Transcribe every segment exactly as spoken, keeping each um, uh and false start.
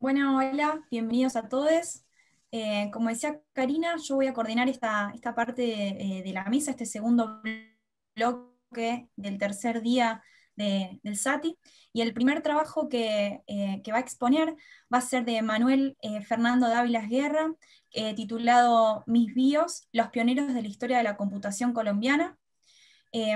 Bueno, hola, bienvenidos a todos. Eh, como decía Karina, yo voy a coordinar esta, esta parte de, de la mesa, este segundo bloque del tercer día de, del SATI, y el primer trabajo que, eh, que va a exponer va a ser de Manuel eh, Fernando Dávila Sguerra, eh, titulado Mis bios, los pioneros de la historia de la computación colombiana. Eh,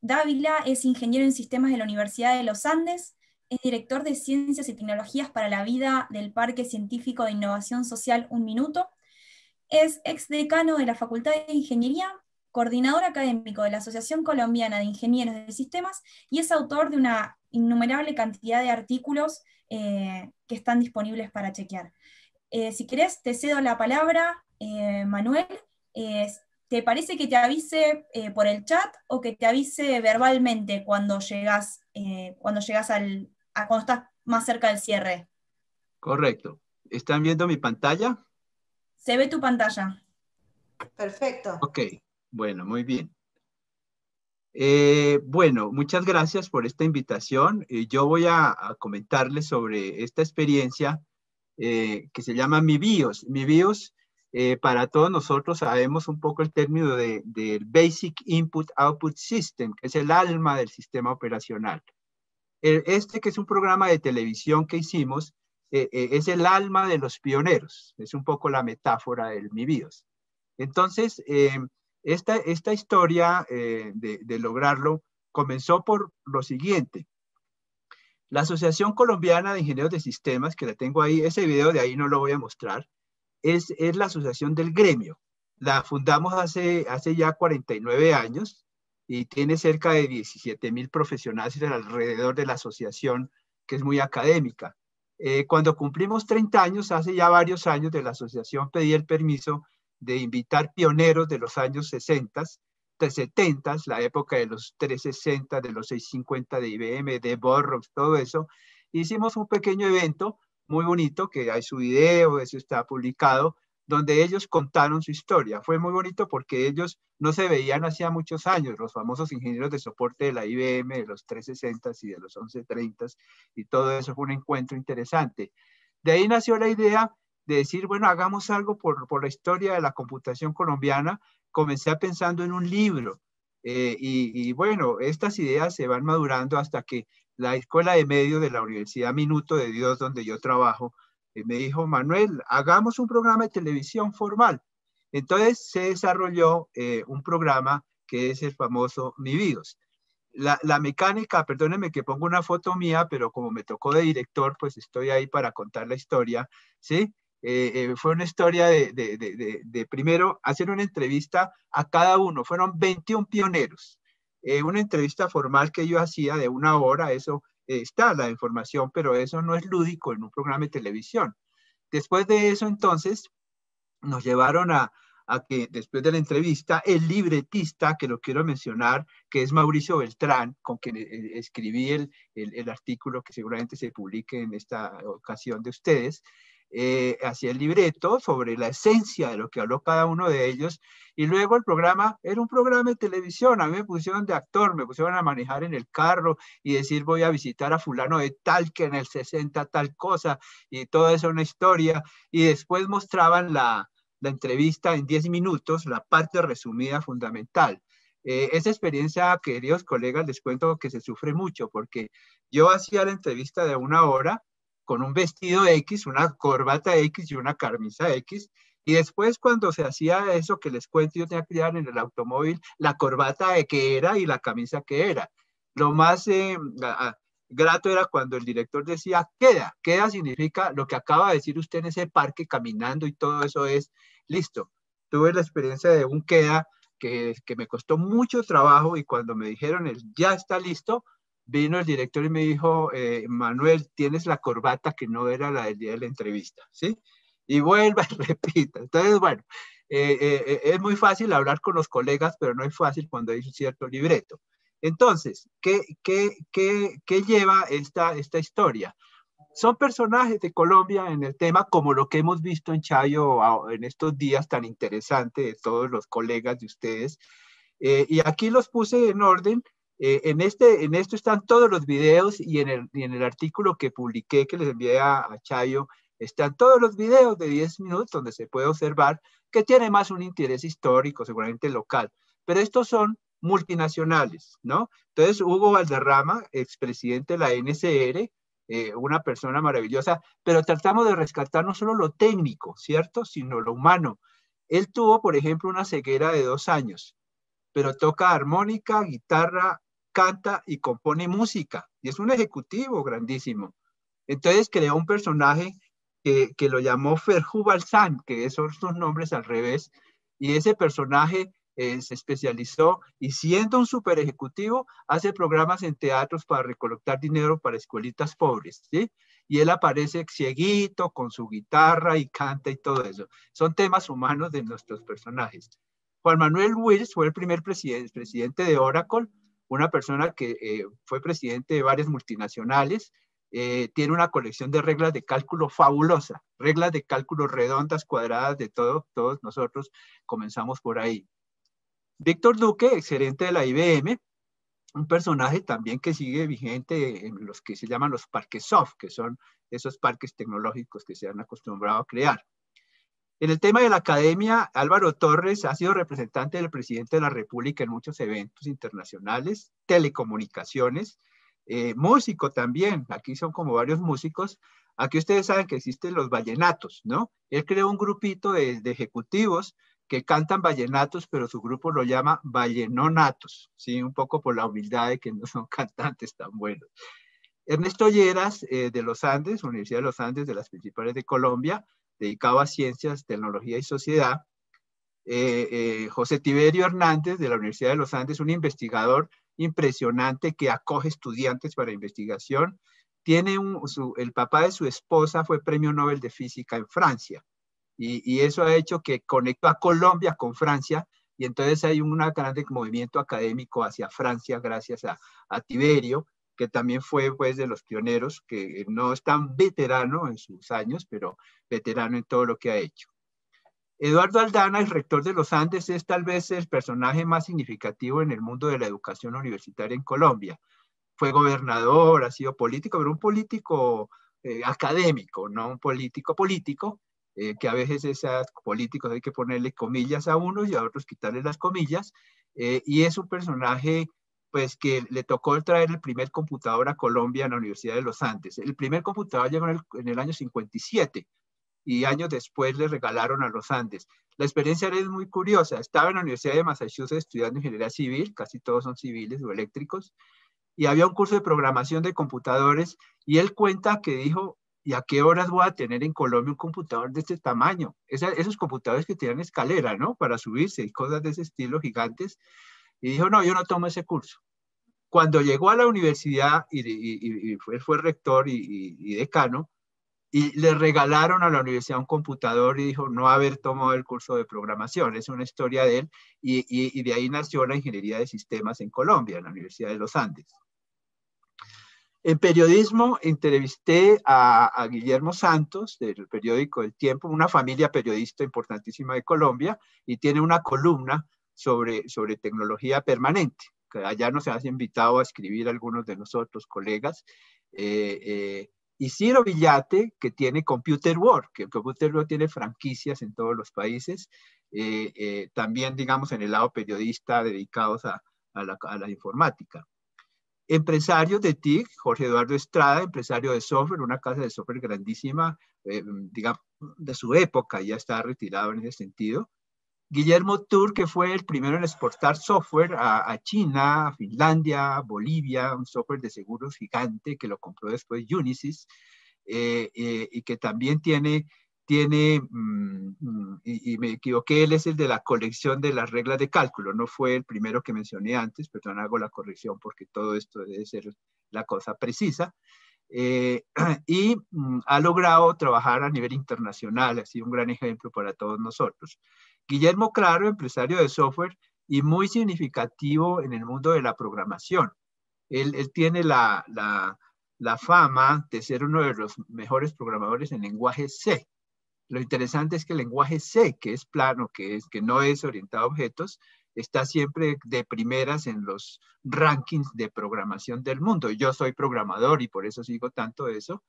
Dávila es ingeniero en sistemas de la Universidad de Los Andes, es director de Ciencias y Tecnologías para la Vida del Parque Científico de Innovación Social Un Minuto, es exdecano de la Facultad de Ingeniería, coordinador académico de la Asociación Colombiana de Ingenieros de Sistemas, y es autor de una innumerable cantidad de artículos eh, que están disponibles para chequear. Eh, si querés, te cedo la palabra, eh, Manuel. Eh, ¿Te parece que te avise eh, por el chat o que te avise verbalmente cuando llegas, eh, cuando llegas al, a cuando estás más cerca del cierre? Correcto. ¿Están viendo mi pantalla? Se ve tu pantalla. Perfecto. Ok, bueno, muy bien. Eh, bueno, muchas gracias por esta invitación. Eh, yo voy a, a comentarles sobre esta experiencia eh, que se llama Mi BIOS. Mi BIOS. Eh, para todos nosotros sabemos un poco el término del de Basic Input Output System, que es el alma del sistema operacional. Este, que es un programa de televisión que hicimos, eh, eh, es el alma de los pioneros. Es un poco la metáfora del Mi BIOS. Entonces, eh, esta, esta historia eh, de, de lograrlo comenzó por lo siguiente. La Asociación Colombiana de Ingenieros de Sistemas, que la tengo ahí, ese video de ahí no lo voy a mostrar, Es, es la asociación del gremio. La fundamos hace, hace ya cuarenta y nueve años y tiene cerca de diecisiete mil profesionales alrededor de la asociación, que es muy académica. Eh, cuando cumplimos treinta años, hace ya varios años, de la asociación pedí el permiso de invitar pioneros de los años sesenta, setenta, la época de los trescientos sesenta, de los seiscientos cincuenta de I B M, de Burroughs, todo eso. Hicimos un pequeño evento muy bonito, que hay su video, eso está publicado, donde ellos contaron su historia. Fue muy bonito porque ellos no se veían hacía muchos años, los famosos ingenieros de soporte de la I B M, de los trescientos sesenta y de los once treinta, y todo eso fue un encuentro interesante. De ahí nació la idea de decir, bueno, hagamos algo por, por la historia de la computación colombiana. Comencé pensando en un libro, eh, y, y bueno, estas ideas se van madurando hasta que la Escuela de Medios de la Universidad Minuto de Dios, donde yo trabajo, eh, me dijo, Manuel, hagamos un programa de televisión formal. Entonces se desarrolló eh, un programa que es el famoso Mi BIOS. La, la mecánica, perdónenme que pongo una foto mía, pero como me tocó de director, pues estoy ahí para contar la historia, ¿sí? Eh, eh, fue una historia de, de, de, de, de primero hacer una entrevista a cada uno. Fueron veintiún pioneros. Eh, una entrevista formal que yo hacía de una hora, eso eh, está la información, pero eso no es lúdico en un programa de televisión. Después de eso, entonces, nos llevaron a, a que después de la entrevista, el libretista, que lo quiero mencionar, que es Mauricio Beltrán, con quien eh, escribí el, el, el artículo que seguramente se publique en esta ocasión de ustedes, Eh, hacía el libreto sobre la esencia de lo que habló cada uno de ellos, y luego el programa era un programa de televisión. A mí me pusieron de actor, me pusieron a manejar en el carro y decir, voy a visitar a fulano de tal que en el sesenta tal cosa, y toda esa una historia, y después mostraban la, la entrevista en diez minutos, la parte resumida fundamental. Eh, esa experiencia, queridos colegas, les cuento que se sufre mucho, porque yo hacía la entrevista de una hora con un vestido X, una corbata X y una camisa X, y después cuando se hacía eso que les cuento, yo tenía que llevar en el automóvil la corbata de que era y la camisa que era. Lo más eh, grato era cuando el director decía, queda, queda significa lo que acaba de decir usted en ese parque caminando, y todo eso es listo. Tuve la experiencia de un queda que, que me costó mucho trabajo, y cuando me dijeron el ya está listo, vino el director y me dijo, eh, Manuel, tienes la corbata que no era la del día de la entrevista, ¿sí? Y vuelva y repita. Entonces, bueno, eh, eh, es muy fácil hablar con los colegas, pero no es fácil cuando hay un cierto libreto. Entonces, ¿qué, qué, qué, qué lleva esta, esta historia? Son personajes de Colombia en el tema, como lo que hemos visto en Chayo en estos días tan interesantes de todos los colegas de ustedes. Eh, y aquí los puse en orden, Eh, en, este, en esto están todos los videos y en, el, y en el artículo que publiqué, que les envié a, a Chayo, están todos los videos de diez minutos donde se puede observar que tiene más un interés histórico, seguramente local. Pero estos son multinacionales, ¿no? Entonces, Hugo Valderrama, expresidente de la N C R, eh, una persona maravillosa, pero tratamos de rescatar no solo lo técnico, ¿cierto?, sino lo humano. Él tuvo, por ejemplo, una ceguera de dos años, pero toca armónica, guitarra, canta y compone música. Y es un ejecutivo grandísimo. Entonces creó un personaje que, que lo llamó Ferjubalsan, que son sus nombres al revés. Y ese personaje eh, se especializó y siendo un super ejecutivo, hace programas en teatros para recolectar dinero para escuelitas pobres, ¿sí? Y él aparece cieguito con su guitarra y canta y todo eso. Son temas humanos de nuestros personajes. Juan Manuel Wills fue el primer presidente, presidente de Oracle, una persona que eh, fue presidente de varias multinacionales, eh, tiene una colección de reglas de cálculo fabulosa, reglas de cálculo redondas, cuadradas, de todo, todos nosotros comenzamos por ahí. Víctor Duque, exgerente de la I B M, un personaje también que sigue vigente en los que se llaman los parques soft, que son esos parques tecnológicos que se han acostumbrado a crear. En el tema de la academia, Álvaro Torres ha sido representante del presidente de la República en muchos eventos internacionales, telecomunicaciones, eh, músico también, aquí son como varios músicos, aquí ustedes saben que existen los vallenatos, ¿no? Él creó un grupito de, de ejecutivos que cantan vallenatos, pero su grupo lo llama Vallenonatos, ¿sí? Un poco por la humildad de que no son cantantes tan buenos. Ernesto Lleras, eh, de Los Andes, Universidad de Los Andes, de las principales de Colombia, dedicado a ciencias, tecnología y sociedad. Eh, eh, José Tiberio Hernández, de la Universidad de los Andes, un investigador impresionante que acoge estudiantes para investigación. Tiene un, su, el papá de su esposa fue premio Nobel de Física en Francia. Y, y eso ha hecho que conectó a Colombia con Francia. Y entonces hay un gran movimiento académico hacia Francia gracias a, a Tiberio, que también fue pues, de los pioneros, que no es tan veterano en sus años, pero veterano en todo lo que ha hecho. Eduardo Aldana, el rector de los Andes, es tal vez el personaje más significativo en el mundo de la educación universitaria en Colombia. Fue gobernador, ha sido político, pero un político eh, académico, no un político político, eh, que a veces esos políticos hay que ponerle comillas a unos y a otros quitarle las comillas, eh, y es un personaje pues que le tocó traer el primer computador a Colombia en la Universidad de los Andes. El primer computador llegó en el, en el año cincuenta y siete y años después le regalaron a los Andes. La experiencia es muy curiosa. Estaba en la Universidad de Massachusetts estudiando ingeniería civil, casi todos son civiles o eléctricos, y había un curso de programación de computadores y él cuenta que dijo, ¿y a qué horas voy a tener en Colombia un computador de este tamaño? Esa, esos computadores que tenían escalera, ¿no? Para subirse y cosas de ese estilo gigantes. Y dijo, no, yo no tomo ese curso. Cuando llegó a la universidad, y, y, y fue, fue rector y, y, y decano, y le regalaron a la universidad un computador y dijo, no haber tomado el curso de programación. Es una historia de él, y, y, y de ahí nació la ingeniería de sistemas en Colombia, en la Universidad de los Andes. En periodismo, entrevisté a, a Guillermo Santos, del periódico El Tiempo, una familia periodista importantísima de Colombia, y tiene una columna Sobre, sobre tecnología permanente, que allá nos has invitado a escribir algunos de nosotros, colegas, eh, eh, y Ciro Villate, que tiene Computer World, que Computer World tiene franquicias en todos los países, eh, eh, también, digamos, en el lado periodista, dedicados a, a, la, a la informática. Empresarios de T I C, Jorge Eduardo Estrada, empresario de software, una casa de software grandísima, eh, digamos, de su época, ya está retirado en ese sentido. Guillermo Tour, que fue el primero en exportar software a, a China, a Finlandia, a Bolivia, un software de seguros gigante que lo compró después Unisys, eh, eh, y que también tiene, tiene mmm, y, y me equivoqué, él es el de la colección de las reglas de cálculo, no fue el primero que mencioné antes, perdón, hago la corrección porque todo esto debe ser la cosa precisa. Eh, y mm, ha logrado trabajar a nivel internacional, ha sido un gran ejemplo para todos nosotros. Guillermo Claro, empresario de software y muy significativo en el mundo de la programación. Él, él tiene la, la, la fama de ser uno de los mejores programadores en lenguaje C. Lo interesante es que el lenguaje C, que es plano, que, es, que no es orientado a objetos, está siempre de primeras en los rankings de programación del mundo. Yo soy programador y por eso sigo tanto eso.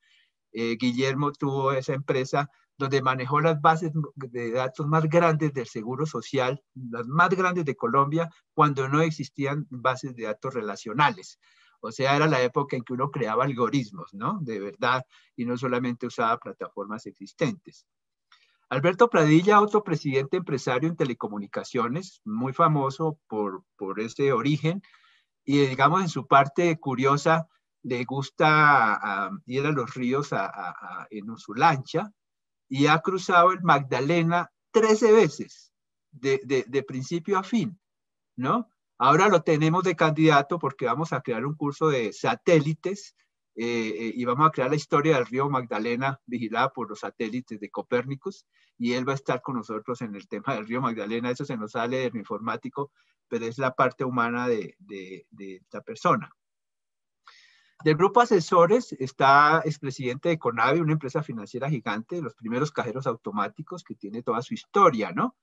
Eh, Guillermo tuvo esa empresa donde manejó las bases de datos más grandes del Seguro Social, las más grandes de Colombia, cuando no existían bases de datos relacionales. O sea, era la época en que uno creaba algoritmos, ¿no? De verdad, y no solamente usaba plataformas existentes. Alberto Pradilla, otro presidente empresario en telecomunicaciones, muy famoso por, por ese origen, y digamos en su parte curiosa, le gusta um, ir a los ríos a, a, a, en su lancha, y ha cruzado el Magdalena trece veces, de, de, de principio a fin, ¿no? Ahora lo tenemos de candidato porque vamos a crear un curso de satélites eh, y vamos a crear la historia del río Magdalena vigilada por los satélites de Copérnicus, y él va a estar con nosotros en el tema del río Magdalena. Eso se nos sale del informático, pero es la parte humana de, de, de esta persona. Del grupo asesores está expresidente de Conavi, una empresa financiera gigante, los primeros cajeros automáticos que tiene toda su historia, ¿no?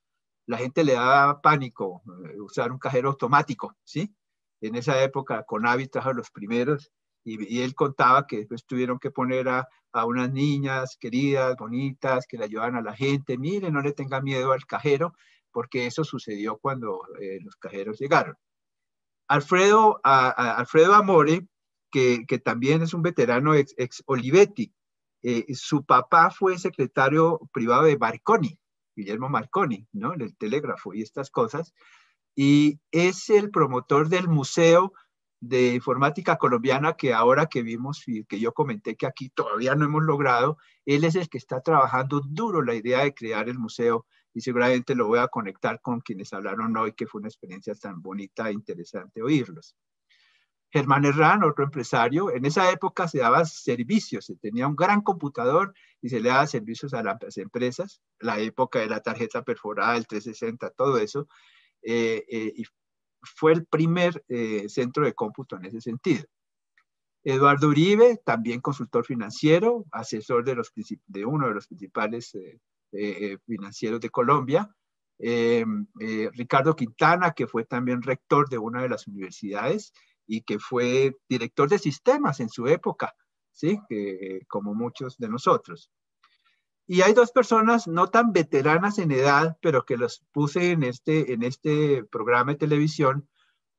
La gente le daba pánico usar un cajero automático, ¿sí? En esa época, Conavi trajo los primeros, y, y él contaba que después tuvieron que poner a, a unas niñas queridas, bonitas, que le ayudaban a la gente. Miren, no le tenga miedo al cajero, porque eso sucedió cuando eh, los cajeros llegaron. Alfredo, a, a Alfredo Amore, que, que también es un veterano ex, ex Olivetti, eh, su papá fue secretario privado de Marconi, Guillermo Marconi, ¿no? En el telégrafo y estas cosas, y es el promotor del Museo de Informática Colombiana, que ahora que vimos y que yo comenté que aquí todavía no hemos logrado, él es el que está trabajando duro la idea de crear el museo, y seguramente lo voy a conectar con quienes hablaron hoy, que fue una experiencia tan bonita e interesante oírlos. Germán Herrán, otro empresario, en esa época se daba servicios, se tenía un gran computador y se le daba servicios a las empresas, la época de la tarjeta perforada, el trescientos sesenta, todo eso, eh, eh, y fue el primer eh, centro de cómputo en ese sentido. Eduardo Uribe, también consultor financiero, asesor de, los, de uno de los principales eh, eh, financieros de Colombia. Eh, eh, Ricardo Quintana, que fue también rector de una de las universidades, y que fue director de sistemas en su época, ¿sí? Eh, como muchos de nosotros. Y hay dos personas no tan veteranas en edad, pero que los puse en este, en este programa de televisión,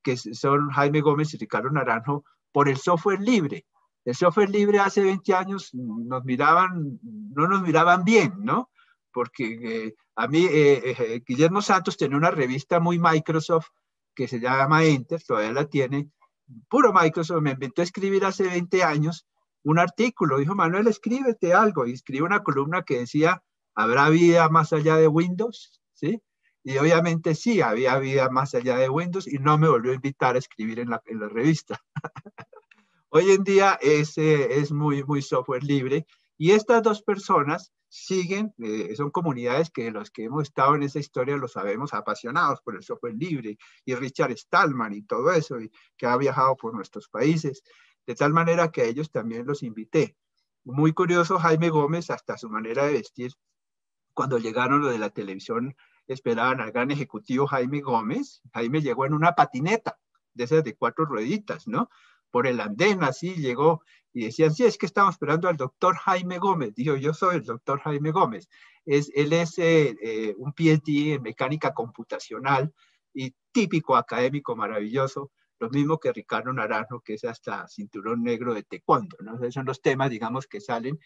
que son Jaime Gómez y Ricardo Naranjo, por el software libre. El software libre hace veinte años nos miraban, no nos miraban bien, ¿no? Porque eh, a mí, eh, eh, Guillermo Santos tenía una revista muy Microsoft que se llama Enter, todavía la tiene, puro Microsoft. Me inventó escribir hace veinte años un artículo, dijo: Manuel, escríbete algo, y escribí una columna que decía: ¿habrá vida más allá de Windows? ¿Sí? Y obviamente sí, había vida más allá de Windows, y no me volvió a invitar a escribir en la, en la revista. Hoy en día es, eh, es muy, muy software libre, y estas dos personas siguen, eh, son comunidades que los que hemos estado en esa historia lo sabemos, apasionados por el software libre, y Richard Stallman y todo eso, y que ha viajado por nuestros países, de tal manera que a ellos también los invité. Muy curioso Jaime Gómez, hasta su manera de vestir. Cuando llegaron los de la televisión, esperaban al gran ejecutivo Jaime Gómez. Jaime llegó en una patineta, de esas de cuatro rueditas, ¿no? Por el andén, así llegó, y decían: sí, es que estamos esperando al doctor Jaime Gómez. Dijo: yo soy el doctor Jaime Gómez. Es, él es eh, eh, un P H D en mecánica computacional, y típico académico maravilloso, lo mismo que Ricardo Naranjo, que es hasta cinturón negro de taekwondo, ¿no? Esos son los temas, digamos, que salen.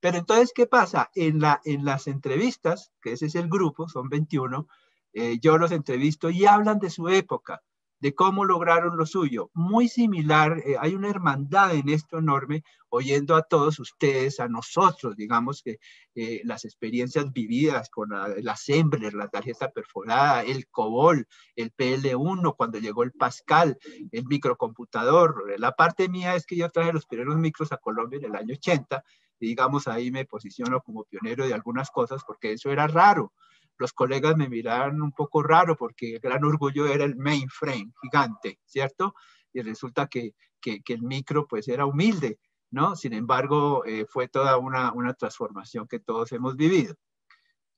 Pero entonces, ¿qué pasa? En, la, en las entrevistas, que ese es el grupo, son veintiuno, eh, yo los entrevisto y hablan de su época, de cómo lograron lo suyo. Muy similar, eh, hay una hermandad en esto enorme, oyendo a todos ustedes, a nosotros, digamos, que eh, las experiencias vividas con la, la Assembler, la tarjeta perforada, el COBOL, el P L uno, cuando llegó el Pascal, el microcomputador. La parte mía es que yo traje los primeros micros a Colombia en el año ochenta, y digamos ahí me posiciono como pionero de algunas cosas, porque eso era raro. Los colegas me miraban un poco raro porque el gran orgullo era el mainframe gigante, ¿cierto? Y resulta que, que, que el micro pues era humilde, ¿no? Sin embargo, eh, fue toda una, una transformación que todos hemos vivido.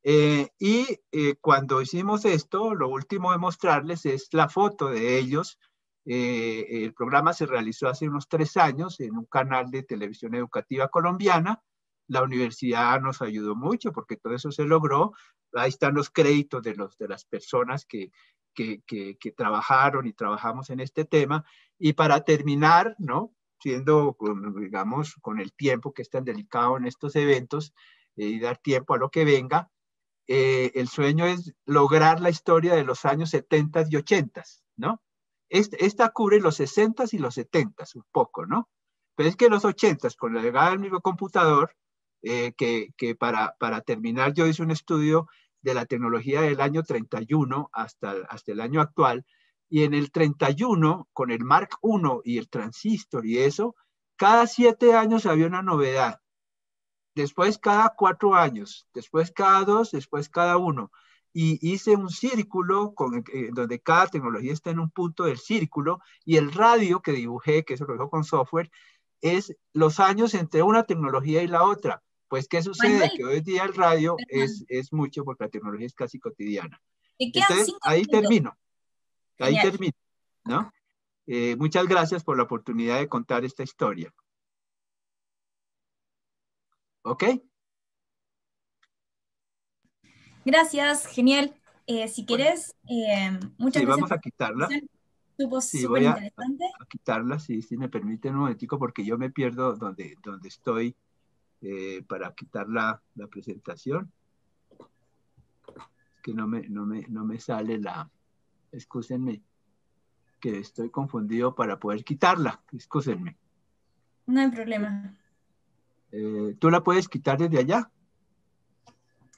Eh, y eh, cuando hicimos esto, lo último de mostrarles es la foto de ellos. Eh, el programa se realizó hace unos tres años en un canal de televisión educativa colombiana. La universidad nos ayudó mucho porque todo eso se logró. Ahí están los créditos de, los, de las personas que, que, que, que trabajaron y trabajamos en este tema. Y para terminar, ¿no? Siendo, con, digamos, con el tiempo que es tan delicado en estos eventos eh, y dar tiempo a lo que venga, eh, el sueño es lograr la historia de los años setenta y ochenta, ¿no? Este, esta cubre los sesentas y los setentas un poco, ¿no? Pero es que los ochentas, con la llegada del microcomputador, eh, que, que para, para terminar yo hice un estudio de la tecnología del año treinta y uno hasta, hasta el año actual, y en el treinta y uno, con el Mark uno y el transistor y eso, cada siete años había una novedad. Después cada cuatro años, después cada dos, después cada uno. Y hice un círculo con, eh, donde cada tecnología está en un punto del círculo, y el radio que dibujé, que eso lo dejo con software, es los años entre una tecnología y la otra. Pues, ¿qué sucede? Manuel, que hoy día el radio es, es mucho porque la tecnología es casi cotidiana. Entonces, ahí termino. Ahí Genial. termino, ¿no? Eh, muchas gracias por la oportunidad de contar esta historia. ¿Ok? Gracias, genial. Eh, si quieres, eh, muchas gracias. Sí, vamos a quitarla. Sí, voy a, a quitarla, si sí, sí, me permiten un momentico, porque yo me pierdo donde, donde estoy eh, para quitar la, la presentación. Es que no me, no me, no me sale la... Excúsenme, que estoy confundido para poder quitarla. Excúsenme. No hay problema. Eh, ¿Tú la puedes quitar desde allá?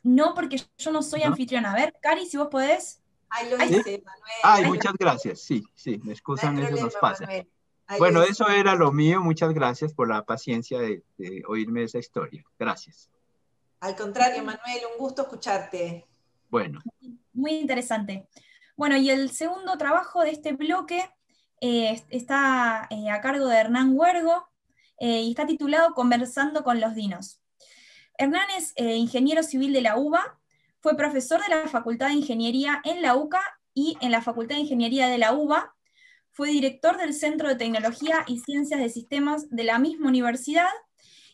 No, porque yo no soy ¿No? anfitriona. A ver, Cari, si vos podés. Ahí lo hice, ¿Sí? Manuel. Ay, Ay muchas lo... gracias. Sí, sí, me excusan, no eso problema, nos pasa. Bueno, es. eso era lo mío. Muchas gracias por la paciencia de, de oírme esa historia. Gracias. Al contrario, Manuel, un gusto escucharte. Bueno. Muy interesante. Bueno, y el segundo trabajo de este bloque eh, está eh, a cargo de Hernán Huergo eh, y está titulado Conversando con los dinos. Hernán es eh, ingeniero civil de la U B A, fue profesor de la Facultad de Ingeniería en la U C A y en la Facultad de Ingeniería de la U B A, fue director del Centro de Tecnología y Ciencias de Sistemas de la misma universidad,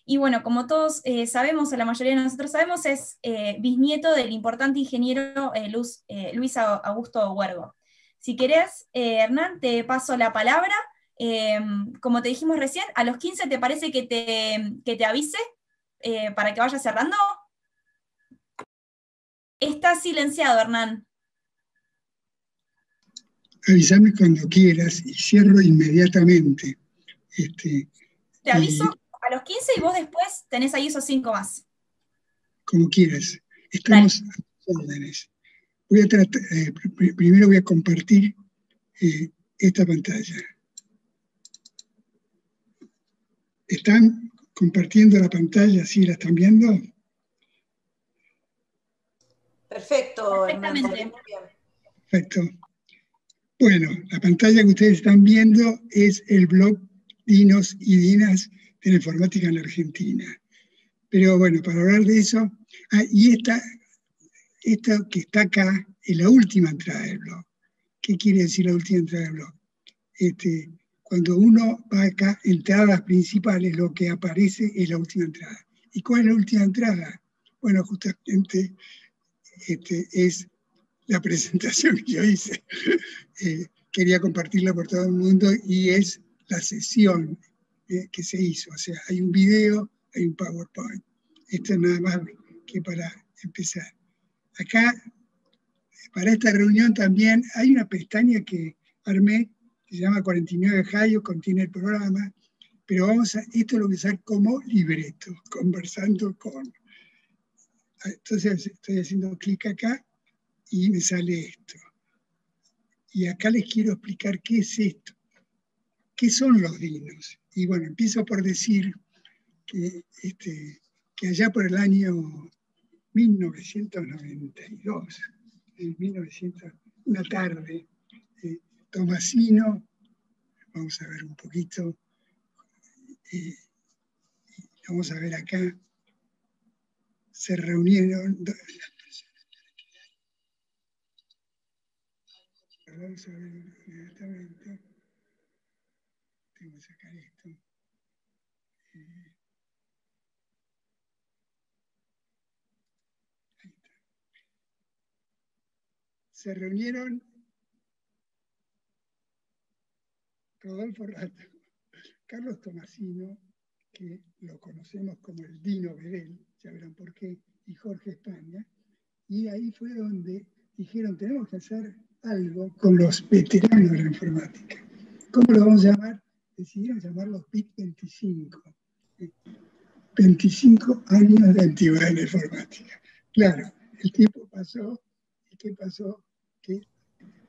y bueno, como todos eh, sabemos, o la mayoría de nosotros sabemos, es eh, bisnieto del importante ingeniero eh, Luz, eh, Luis Augusto Huergo. Si querés, eh, Hernán, te paso la palabra. Eh, como te dijimos recién, a los quince te parece que te, que te avise eh, para que vayas cerrando. Estás silenciado, Hernán. Avísame cuando quieras y cierro inmediatamente. Este, te aviso. Y... A los quince y vos después tenés ahí esos cinco más. Como quieras. Estamos Dale. a tus órdenes. Voy a tratar, eh, pr primero voy a compartir eh, esta pantalla. ¿Están compartiendo la pantalla? ¿Sí la están viendo? Perfecto. Perfectamente. Perfecto. Bueno, la pantalla que ustedes están viendo es el blog Dinos y Dinas de la informática en la Argentina. Pero bueno, para hablar de eso, ah, y esta, esta que está acá es la última entrada del blog. ¿Qué quiere decir la última entrada del blog? Este, cuando uno va acá, entradas principales, lo que aparece es la última entrada. ¿Y cuál es la última entrada? Bueno, justamente este, es la presentación que yo hice. eh, quería compartirla por todo el mundo y es la sesión que se hizo, o sea, hay un video, hay un PowerPoint. Esto es nada más que para empezar. Acá, para esta reunión también, hay una pestaña que armé, que se llama cuarenta y nueve Jayo, contiene el programa, pero vamos a, esto lo voy a usar como libreto, conversando con. Entonces estoy haciendo clic acá y me sale esto. Y acá les quiero explicar qué es esto. ¿Qué son los dinos? Y bueno, empiezo por decir que, este, que allá por el año mil novecientos noventa y dos, en mil novecientos, una tarde, eh, Tomasino, vamos a ver un poquito, eh, vamos a ver acá, se reunieron, ahorita vamos a ver inmediatamente. Tengo que sacar esto. Eh, ahí está. Se reunieron Rodolfo Ratto, Carlos Tomasino, que lo conocemos como el Dino Bedel, ya verán por qué, y Jorge España, y ahí fue donde dijeron, tenemos que hacer algo con los veteranos de la informática. ¿Cómo lo vamos a llamar? Decidieron llamarlos B I T veinticinco. veinticinco años de antigüedad en la informática. Claro, el tiempo pasó, ¿y qué pasó? Que,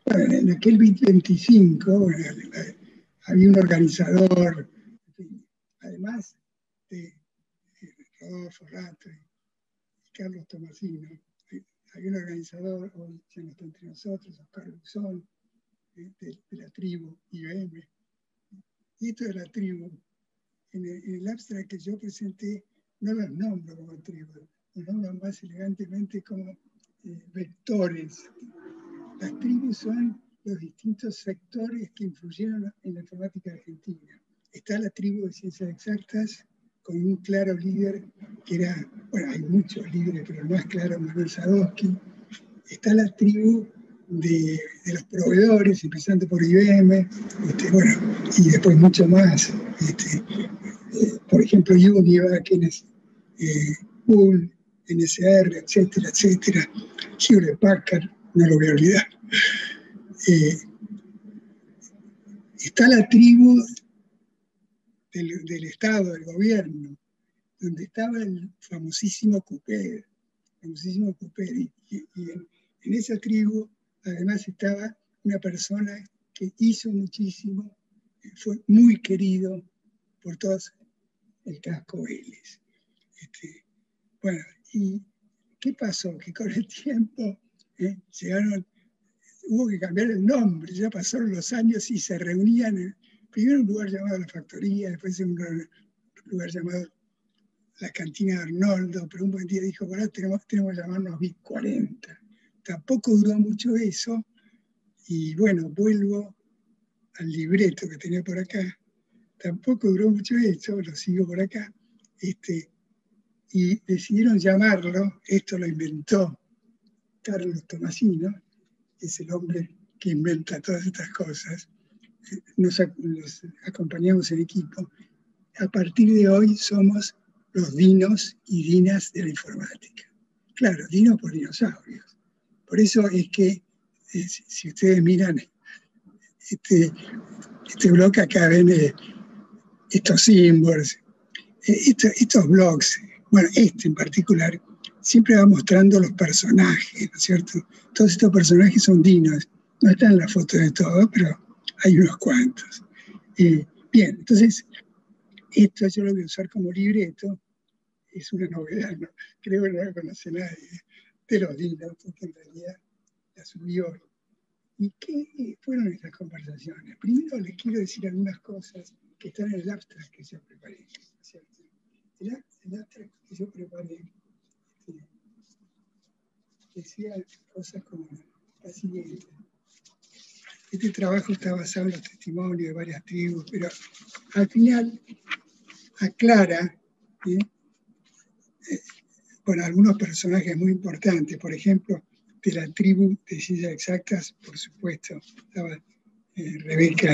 bueno, en aquel B I T veinticinco había un organizador, además de Rodolfo Ratto y Carlos Tomasino, hay un organizador, hoy ya no está entre nosotros, Oscar Luzón, de, de la tribu I B M. Y esto de la tribu, en el, en el abstract que yo presenté, no los nombro como tribu, los nombro más elegantemente como eh, vectores. Las tribus son los distintos sectores que influyeron en la informática argentina. Está la tribu de ciencias exactas, con un claro líder que era, bueno, hay muchos líderes, pero el más claro, Manuel Sadosky. Está la tribu de, de los proveedores, empezando por I B M, este, bueno, y después mucho más. Este, eh, por ejemplo, Univa, quienes, eh, Bull, N S R, etcétera, etcétera. Hewlett Packard, no lo voy a olvidar. Eh, está la tribu Del, del Estado, del gobierno, donde estaba el famosísimo Cooper, famosísimo Cooper, y, y, y en, en esa tribu además estaba una persona que hizo muchísimo, fue muy querido por todos, el Casco Vélez. Este, bueno, ¿y qué pasó? Que con el tiempo eh, llegaron, hubo que cambiar el nombre, ya pasaron los años y se reunían en, primero un lugar llamado La Factoría, después un lugar, un lugar llamado La Cantina de Arnoldo, pero un buen día dijo, bueno, tenemos, tenemos que llamarnos B I T cuarenta. Tampoco duró mucho eso, y bueno, vuelvo al libreto que tenía por acá. Tampoco duró mucho eso, lo sigo por acá. Este, y decidieron llamarlo, esto lo inventó Carlos Tomasino, que es el hombre que inventa todas estas cosas. Nos, nos acompañamos en equipo. A partir de hoy somos los dinos y dinas de la informática. Claro, dinos por dinosaurios. Por eso es que, eh, si ustedes miran este, este bloque, acá ven eh, estos símbolos, eh, esto, estos blogs, bueno, este en particular, siempre va mostrando los personajes, ¿no es cierto? Todos estos personajes son dinos. No están en la foto de todo, pero hay unos cuantos. Eh, bien, entonces, esto yo lo voy a usar como libreto. Es una novedad, ¿no? Creo que no la conoce nadie. Te lo digo, porque en realidad la subí hoy. ¿Y qué fueron estas conversaciones? Primero les quiero decir algunas cosas que están en el abstract que yo preparé, ¿cierto? El, el abstract que yo preparé eh, decía cosas como la siguiente. Este trabajo está basado en los testimonios de varias tribus, pero al final aclara, ¿eh? Eh, bueno, algunos personajes muy importantes, por ejemplo, de la tribu de ciencias exactas, por supuesto, estaba eh, Rebeca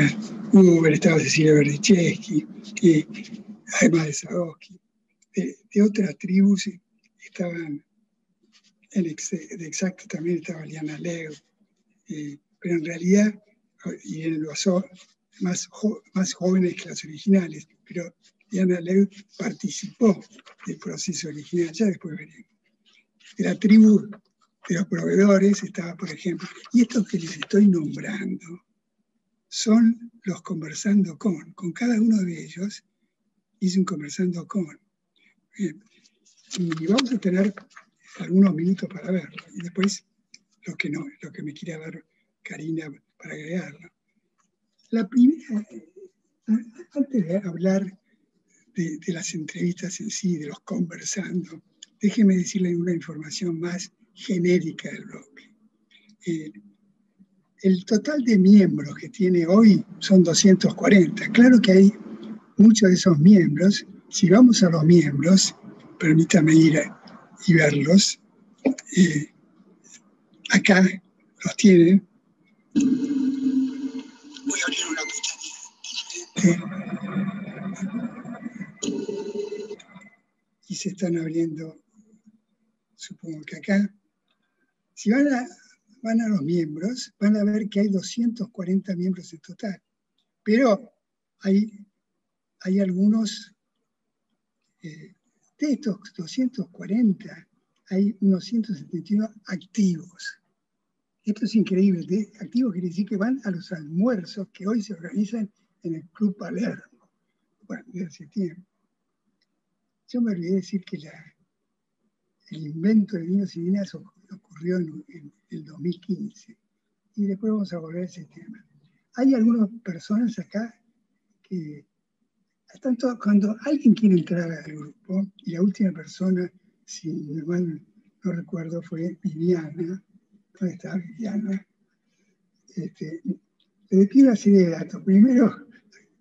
Huber, estaba Cecilia Berdichevsky, eh, además de Sadosky. De, de otras tribus estaban, en ex, de exactas también estaba Liana Leo, eh, pero en realidad, y en los más, jo, más jóvenes que las originales, pero Diana Leu participó del proceso original, ya después veremos. De la tribu de los proveedores estaba, por ejemplo, y estos que les estoy nombrando son los conversando con, con cada uno de ellos hice un conversando con. Bien. Y vamos a tener algunos minutos para verlo, y después lo que no, lo que me quiera ver Karina, para agregarlo. La primera, antes de hablar de, de las entrevistas en sí, de los conversando, déjeme decirle una información más genérica del bloque. Eh, el total de miembros que tiene hoy son doscientos cuarenta. Claro que hay muchos de esos miembros. Si vamos a los miembros, permítame ir a, y verlos, eh, acá los tienen. Voy a abrir una pestaña. Eh, y se están abriendo, supongo que acá. Si van a, van a los miembros, van a ver que hay doscientos cuarenta miembros en total. Pero hay, hay algunos, eh, de estos doscientos cuarenta, hay unos ciento setenta y uno activos. Esto es increíble. De, activos quiere decir que van a los almuerzos que hoy se organizan en el Club Palermo. Bueno, desde hace tiempo. Yo me olvidé de decir que la, el invento de vinos y vinas ocurrió en, en el dos mil quince. Y después vamos a volver a ese tema. Hay algunas personas acá que, tanto cuando alguien quiere entrar al grupo, y la última persona, si mal no recuerdo, fue Viviana. ¿Dónde está Viviana? Este, le pido una serie de datos. Primero,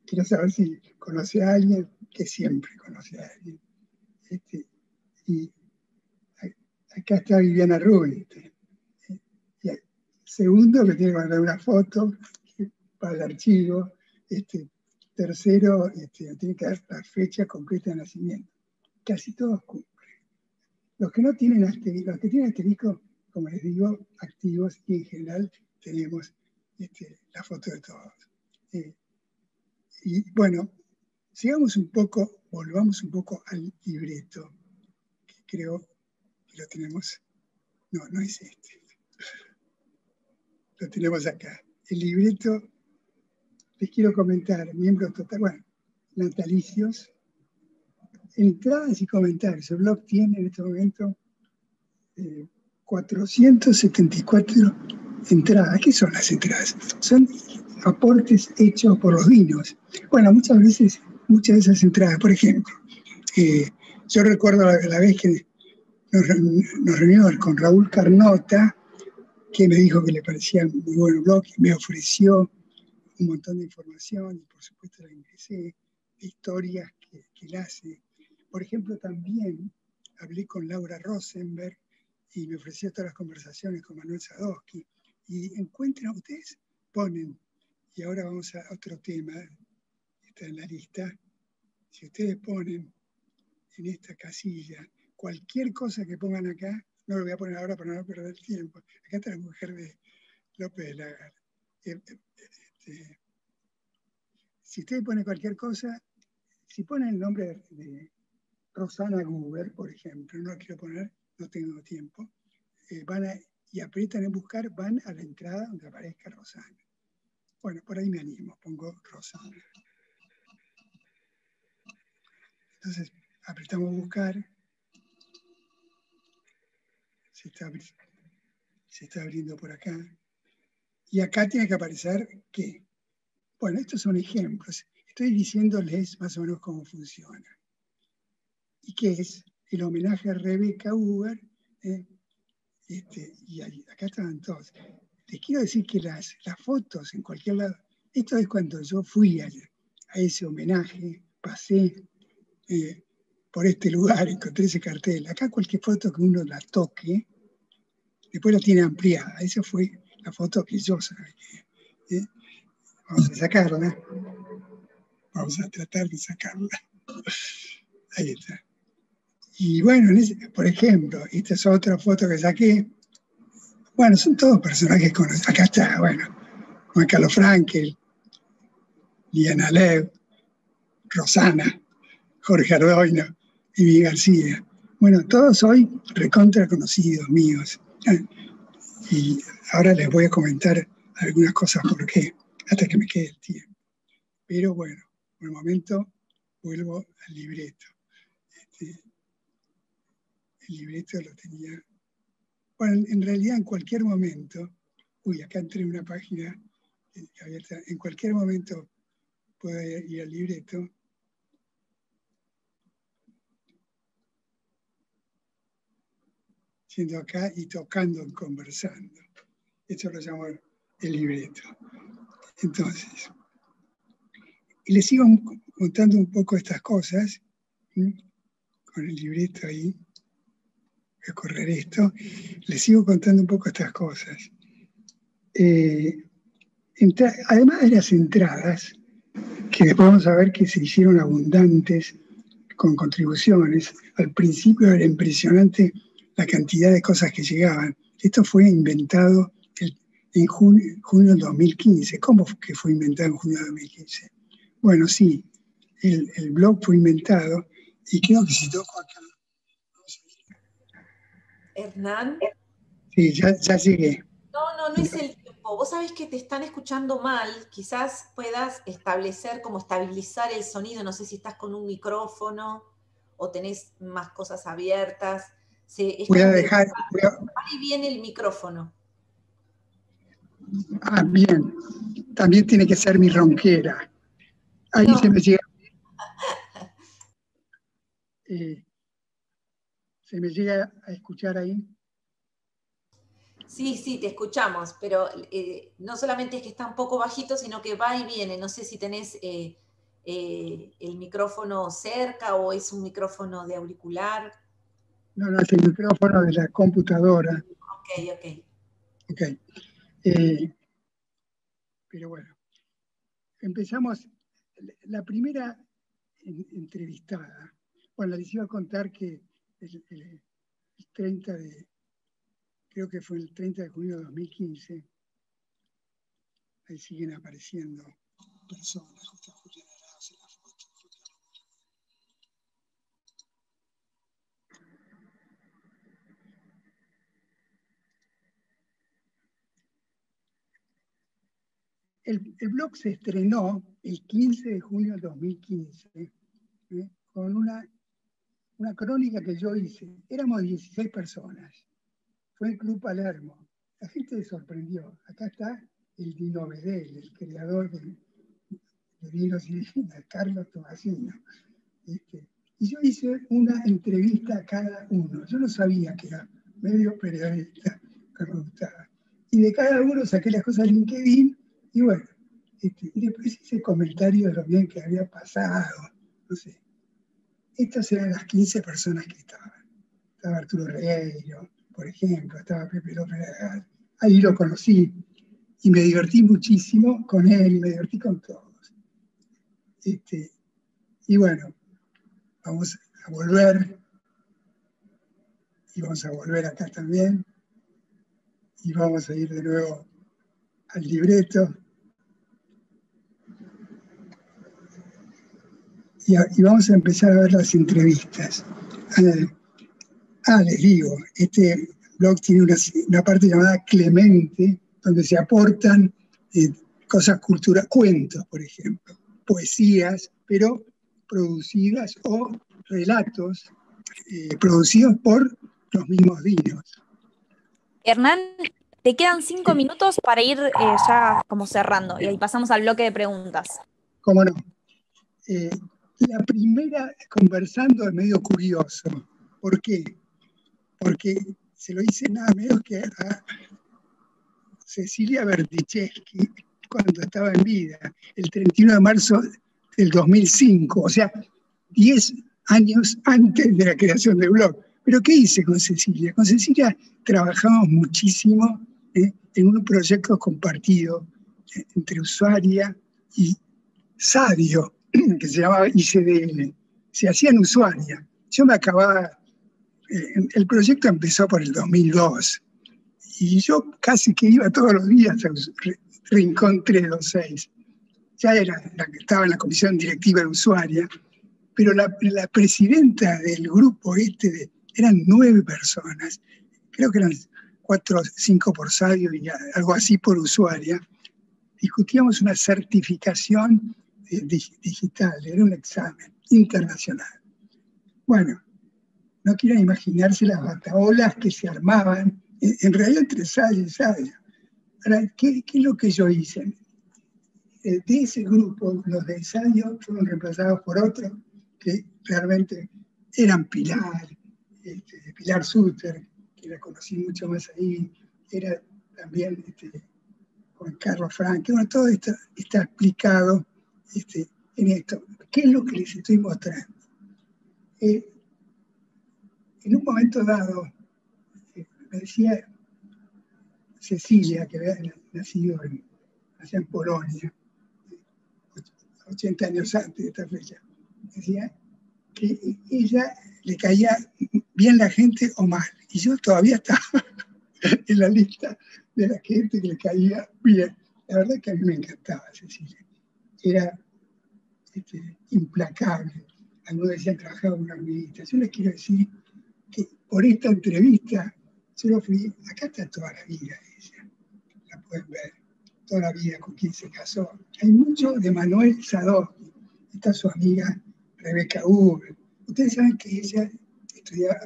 quiero saber si conoce a alguien, que siempre conoce a alguien. Este, y acá está Viviana Rubin. Segundo, que tiene que mandar una foto para el archivo. Este, tercero, este, tiene que dar la fecha concreta de nacimiento. Casi todos cumplen. Los que no tienen asterisco, los que tienen asterisco, como les digo, activos, y en general tenemos este, la foto de todos. Eh, y bueno, sigamos un poco, volvamos un poco al libreto, que creo lo tenemos, no, no es este, lo tenemos acá. El libreto, les quiero comentar, miembros total, bueno, natalicios, entradas y comentarios. El blog tiene en este momento eh, cuatrocientas setenta y cuatro entradas. ¿Qué son las entradas? Son aportes hechos por los vinos. Bueno, muchas veces, muchas de esas entradas, por ejemplo, eh, yo recuerdo la, la vez que nos reunimos con Raúl Carnota, que me dijo que le parecía muy bueno el blog, y me ofreció un montón de información, y por supuesto la ingresé, de historias que, que él hace. Por ejemplo, también hablé con Laura Rosenberg, y me ofreció todas las conversaciones con Manuel Sadosky. Y encuentran, ustedes ponen, y ahora vamos a otro tema, está en la lista, si ustedes ponen en esta casilla, cualquier cosa que pongan acá, no lo voy a poner ahora para no perder tiempo. Acá está la mujer de López de Lagar. Este, si ustedes ponen cualquier cosa, si ponen el nombre de Rosana Huber, por ejemplo, no lo quiero poner, no tengo tiempo, eh, van a, y aprietan en buscar, van a la entrada donde aparezca Rosana. Bueno, por ahí me animo, pongo Rosana. Entonces, apretamos buscar. Se está, se está abriendo por acá. Y acá tiene que aparecer qué. Bueno, estos son ejemplos. Estoy diciéndoles más o menos cómo funciona. ¿Y qué es? El homenaje a Rebeca Huber. Eh, este, y ahí, acá están todos. Les quiero decir que las, las fotos en cualquier lado. Esto es cuando yo fui a, a ese homenaje, pasé. Eh, por este lugar, encontré ese cartel. Acá cualquier foto que uno la toque, después la tiene ampliada. Esa fue la foto que yo saqué. ¿Eh? Vamos a sacarla. Vamos a tratar de sacarla. Ahí está. Y bueno, en ese, por ejemplo, esta es otra foto que saqué. Bueno, son todos personajes conocidos. Acá está, bueno, Juan Carlos Frankel, Liana Lev, Rosana, Jorge Ardoino, Vivi García. Bueno, todos hoy recontra conocidos míos. Y ahora les voy a comentar algunas cosas por qué, hasta que me quede el tiempo. Pero bueno, por el momento vuelvo al libreto. Este, el libreto lo tenía... Bueno, en realidad en cualquier momento... Uy, acá entré en una página abierta. En cualquier momento puedo ir al libreto. Siendo acá y tocando, conversando. Esto lo llamo el libreto. Entonces, les sigo contando un poco estas cosas, ¿sí? Con el libreto ahí, voy a correr esto, les sigo contando un poco estas cosas. Eh, además de las entradas, que después vamos a ver que se hicieron abundantes con contribuciones, al principio era impresionante la cantidad de cosas que llegaban. Esto fue inventado el, en junio, junio del dos mil quince. ¿Cómo que fue inventado en junio del dos mil quince? Bueno, sí, el, el blog fue inventado y creo que se tocó acá. Hernán. Sí, ya, ya llegué. No, no, no es el tiempo. Vos sabés que te están escuchando mal. Quizás puedas establecer, como estabilizar el sonido. No sé si estás con un micrófono o tenés más cosas abiertas. Sí, voy a dejar... Voy a... Ahí viene el micrófono. Ah, bien. También tiene que ser mi ronquera. Ahí no. Se me llega... eh, ¿se me llega a escuchar ahí? Sí, sí, te escuchamos, pero eh, no solamente es que está un poco bajito, sino que va y viene. No sé si tenés eh, eh, el micrófono cerca o es un micrófono de auricular. No, no, es el micrófono de la computadora. Ok, ok. Ok. Eh, pero bueno, empezamos. La primera entrevistada, bueno, les iba a contar que el, el, el treinta de, creo que fue el treinta de junio de dos mil quince, ahí siguen apareciendo personas, justo Julián Arauz en la foto. El, el blog se estrenó el quince de junio de dos mil quince, ¿eh? Con una, una crónica que yo hice. Éramos dieciséis personas. Fue el Club Palermo. La gente se sorprendió. Acá está el Dino Bedel, el creador de, de Vinos y Vinas, Carlos Tomasino. Este, y yo hice una entrevista a cada uno. Yo no sabía que era medio periodista, que me gustaba. Y de cada uno saqué las cosas de LinkedIn. Y bueno, este, y después hice comentario de lo bien que había pasado, no sé. Estas eran las quince personas que estaban. Estaba Arturo Regueiro, por ejemplo, estaba Pepe López Lagar. Ahí lo conocí y me divertí muchísimo con él y me divertí con todos. Este, y bueno, vamos a volver. Y vamos a volver acá también. Y vamos a ir de nuevo al libreto. Y, a, y vamos a empezar a ver las entrevistas. Ah, ah les digo, este blog tiene una, una parte llamada Clemente, donde se aportan eh, cosas culturales, cuentos, por ejemplo, poesías, pero producidas o relatos eh, producidos por los mismos dinos. Hernán, te quedan cinco minutos para ir eh, ya como cerrando, y ahí pasamos al bloque de preguntas. Cómo no. Eh, la primera, conversando, es medio curioso. ¿Por qué? Porque se lo hice nada menos que a Cecilia Berdichevsky cuando estaba en vida, el treinta y uno de marzo del dos mil cinco, o sea, diez años antes de la creación del blog. ¿Pero qué hice con Cecilia? Con Cecilia trabajamos muchísimo ¿eh? en un proyecto compartido entre Usuaria y Sabio, que se llamaba I C D L. Se hacía en Usuaria. Yo me acababa... Eh, el proyecto empezó por el dos mil dos y yo casi que iba todos los días a Rincón tres dos seis. Ya era la que estaba en la comisión directiva de Usuaria, pero la, la presidenta del grupo este, de, eran nueve personas, creo que eran cuatro o cinco por Sabio y algo así por Usuaria. Discutíamos una certificación eh, digital, era un examen internacional. Bueno, no quieran imaginarse las bataolas que se armaban, en, en realidad entre Sabio y Sabio. Ahora, ¿qué, ¿qué es lo que yo hice? Eh, de ese grupo, los de Sabio fueron reemplazados por otros que realmente eran Pilar, este, Pilar Sutter, que la conocí mucho más ahí, era también este, Juan Carlos Frankel, bueno, todo esto está explicado este, en esto. ¿Qué es lo que les estoy mostrando? Eh, en un momento dado, eh, me decía Cecilia, que había nacido en, allá en Polonia, ochenta años antes de esta fecha, decía que ella le caía bien la gente o mal. Y yo todavía estaba en la lista de la gente que le caía bien. La verdad es que a mí me encantaba Cecilia. Era este, implacable. Algunos decían que trabajaba en una revista. Yo les quiero decir que por esta entrevista yo lo fui. Acá está toda la vida ella. La pueden ver. Toda la vida con quien se casó. Hay mucho de Manuel Sadosky. Está su amiga Rebeca Huber. Ustedes saben que ella estudiaba,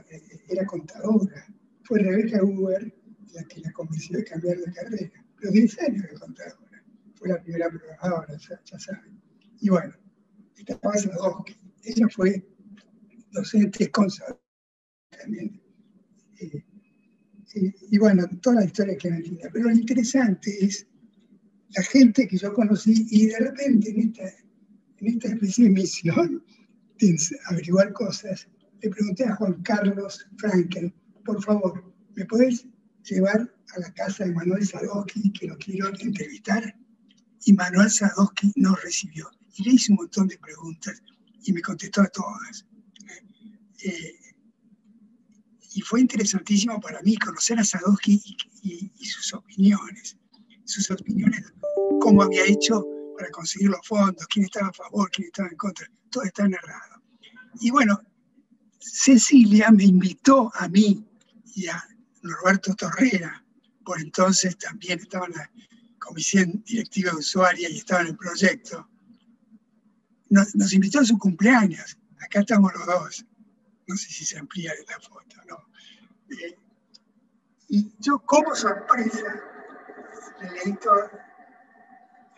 era contadora. Fue Rebeca Huber la que la convenció de cambiar de carrera. Pero diez años de contadora. Fue la primera programadora, ya, ya saben. Y bueno, estaba Sadosky. Ella fue docente con Sadosky también. Eh, eh, y bueno, toda la historia que me linda. Pero lo interesante es la gente que yo conocí y de repente en esta, en esta especie de misión de averiguar cosas, le pregunté a Juan Carlos Frankel, por favor, ¿me podés llevar a la casa de Manuel Sadosky que lo quiero entrevistar? Y Manuel Sadosky nos recibió. Y le hice un montón de preguntas y me contestó a todas. Eh, y fue interesantísimo para mí conocer a Sadosky y, y, y sus opiniones. sus opiniones, cómo había hecho para conseguir los fondos, quién estaba a favor, quién estaba en contra, todo está narrado. Y bueno, Cecilia me invitó a mí y a Norberto Torrera, por entonces también estaba en la comisión directiva de Usuaria y estaba en el proyecto, nos, nos invitó a su cumpleaños, acá estamos los dos, no sé si se amplía la foto, ¿no? Eh, y yo como sorpresa, le leí, todo,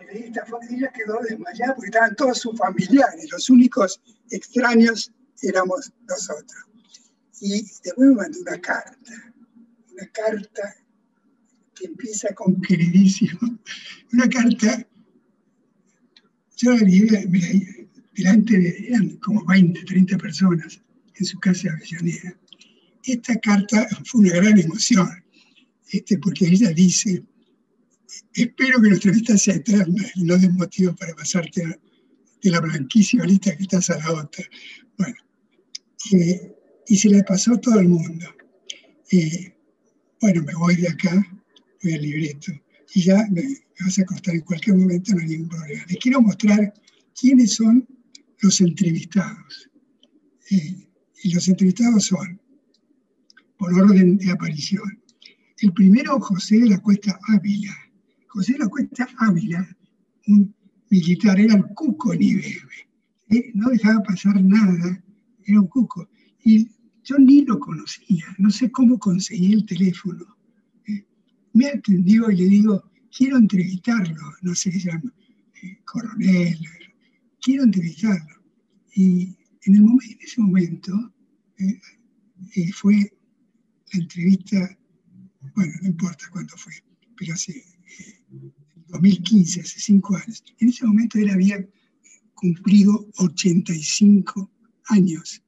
le leí esta foto y ella quedó desmayada porque estaban todos sus familiares, los únicos extraños éramos nosotros. Y después me mandó una carta, una carta que empieza con queridísimo, una carta, yo la leí delante de, eran como veinte, treinta personas en su casa de Avellaneda. Esta carta fue una gran emoción, este, porque ella dice: espero que nuestra lista sea eterna y no des motivo para pasarte a, de la blanquísima lista que estás a la otra. Bueno, eh, y se la pasó a todo el mundo. Eh, bueno, me voy de acá, voy al libreto, y ya me, me vas a acostar en cualquier momento, no hay ningún problema. Les quiero mostrar quiénes son los entrevistados. Eh, y los entrevistados son, por orden de aparición, el primero José de la Cuesta Ávila. José de la Cuesta Ávila, un militar, era el cuco en I B M. ¿Eh? No dejaba pasar nada, era un cuco. Y yo ni lo conocía, no sé cómo conseguí el teléfono. ¿Eh? Me atendió y le digo, quiero entrevistarlo, no sé qué se llama, eh, coronel, quiero entrevistarlo. Y en, el momento, en ese momento eh, eh, fue la entrevista, bueno, no importa cuándo fue, pero sí. dos mil quince, hace cinco años. En ese momento él había cumplido ochenta y cinco años,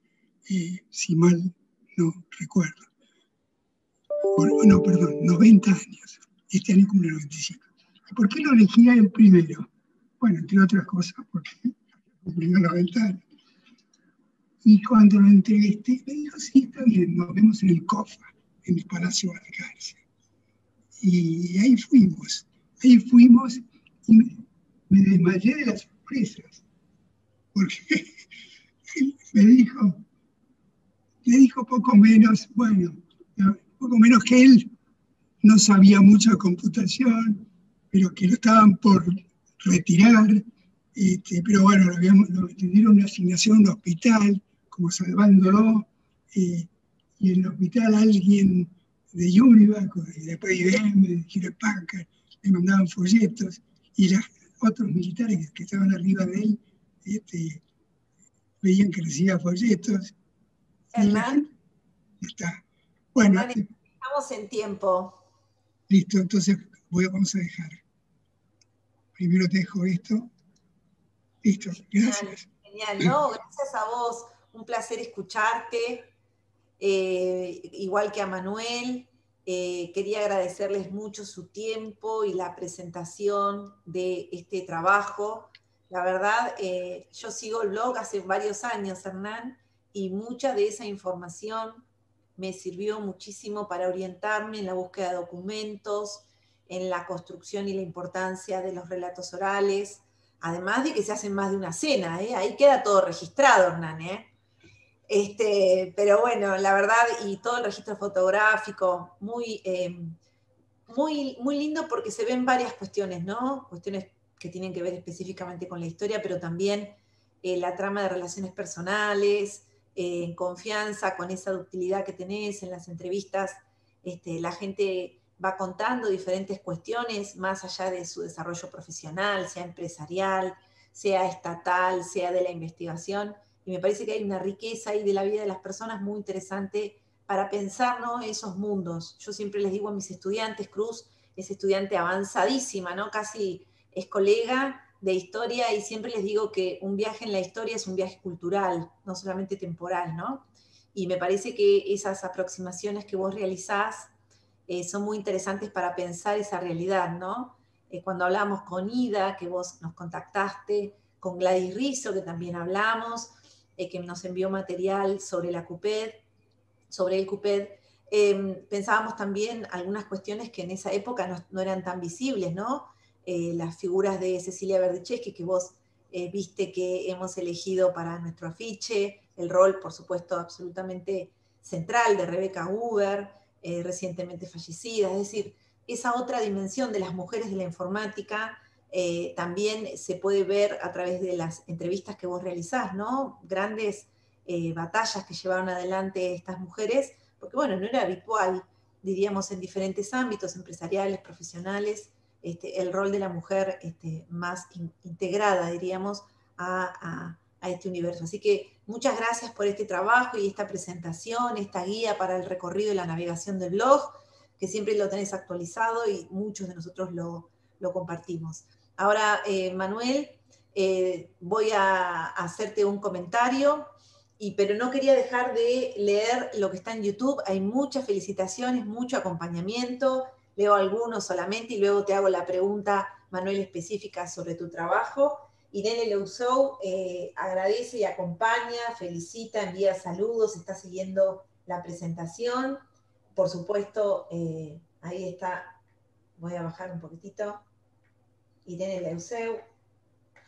eh, si mal no recuerdo. O, no, perdón, noventa años. Este año cumple noventa y cinco. ¿Por qué lo elegía el primero? Bueno, entre otras cosas, porque cumplió noventa años. Y cuando lo entrevisté, me dijo, sí, está bien, nos vemos en el C O F A, en el Palacio Valcarce. Y ahí fuimos, ahí fuimos y me, me desmayé de las sorpresas, porque él me dijo, le dijo poco menos, bueno, poco menos que él no sabía mucho de computación, pero que lo estaban por retirar, este, pero bueno, lo, habíamos, lo tuvieron una asignación a un hospital, como salvándolo, eh, y en el hospital alguien de Yuriba, y después I B M, de Girepanca, le mandaban folletos, y los otros militares que estaban arriba de él este, veían que recibía folletos. Hernán. Está. Bueno. Hernán, estamos en tiempo. Listo, entonces voy, vamos a dejar Primero te dejo esto. Listo, gracias. Genial, ¿no? Gracias a vos. Un placer escucharte, eh, igual que a Manuel. Eh, quería agradecerles mucho su tiempo y la presentación de este trabajo. La verdad, eh, yo sigo el blog hace varios años, Hernán, y mucha de esa información me sirvió muchísimo para orientarme en la búsqueda de documentos, en la construcción y la importancia de los relatos orales, además de que se hacen más de una cena, ¿eh? Ahí queda todo registrado, Hernán, ¿eh? Este, pero bueno, la verdad, y todo el registro fotográfico, muy, eh, muy, muy lindo porque se ven varias cuestiones, ¿no? Cuestiones que tienen que ver específicamente con la historia, pero también eh, la trama de relaciones personales, eh, en confianza, con esa ductilidad que tenés en las entrevistas, este, la gente va contando diferentes cuestiones más allá de su desarrollo profesional, sea empresarial, sea estatal, sea de la investigación, y me parece que hay una riqueza ahí de la vida de las personas muy interesante para pensar, ¿no?, esos mundos. Yo siempre les digo a mis estudiantes, Cruz es estudiante avanzadísima, ¿no?, casi es colega de historia, y siempre les digo que un viaje en la historia es un viaje cultural, no solamente temporal, ¿no? Y me parece que esas aproximaciones que vos realizás Eh, son muy interesantes para pensar esa realidad, ¿no? Eh, cuando hablamos con Ida, que vos nos contactaste, con Gladys Rizzo, que también hablamos, eh, que nos envió material sobre la CUPED, sobre el CUPED, eh, pensábamos también algunas cuestiones que en esa época no, no eran tan visibles, ¿no? Eh, las figuras de Cecilia Berdichevsky, que vos eh, viste que hemos elegido para nuestro afiche, el rol, por supuesto, absolutamente central de Rebeca Huber, Eh, recientemente fallecidas, es decir, esa otra dimensión de las mujeres de la informática eh, también se puede ver a través de las entrevistas que vos realizás, ¿no? Grandes eh, batallas que llevaron adelante estas mujeres, porque bueno, no era habitual, diríamos, en diferentes ámbitos empresariales, profesionales, este, el rol de la mujer este, más in- integrada, diríamos, a, a, a este universo. Así que muchas gracias por este trabajo y esta presentación, esta guía para el recorrido y la navegación del blog, que siempre lo tenés actualizado y muchos de nosotros lo, lo compartimos. Ahora, eh, Manuel, eh, voy a hacerte un comentario, y, pero no quería dejar de leer lo que está en YouTube. Hay muchas felicitaciones, mucho acompañamiento. Leo algunos solamente y luego te hago la pregunta, Manuel, específica sobre tu trabajo. Irene Leuzou eh, agradece y acompaña, felicita, envía saludos, está siguiendo la presentación. Por supuesto, eh, ahí está, voy a bajar un poquitito, Irene Leuzou.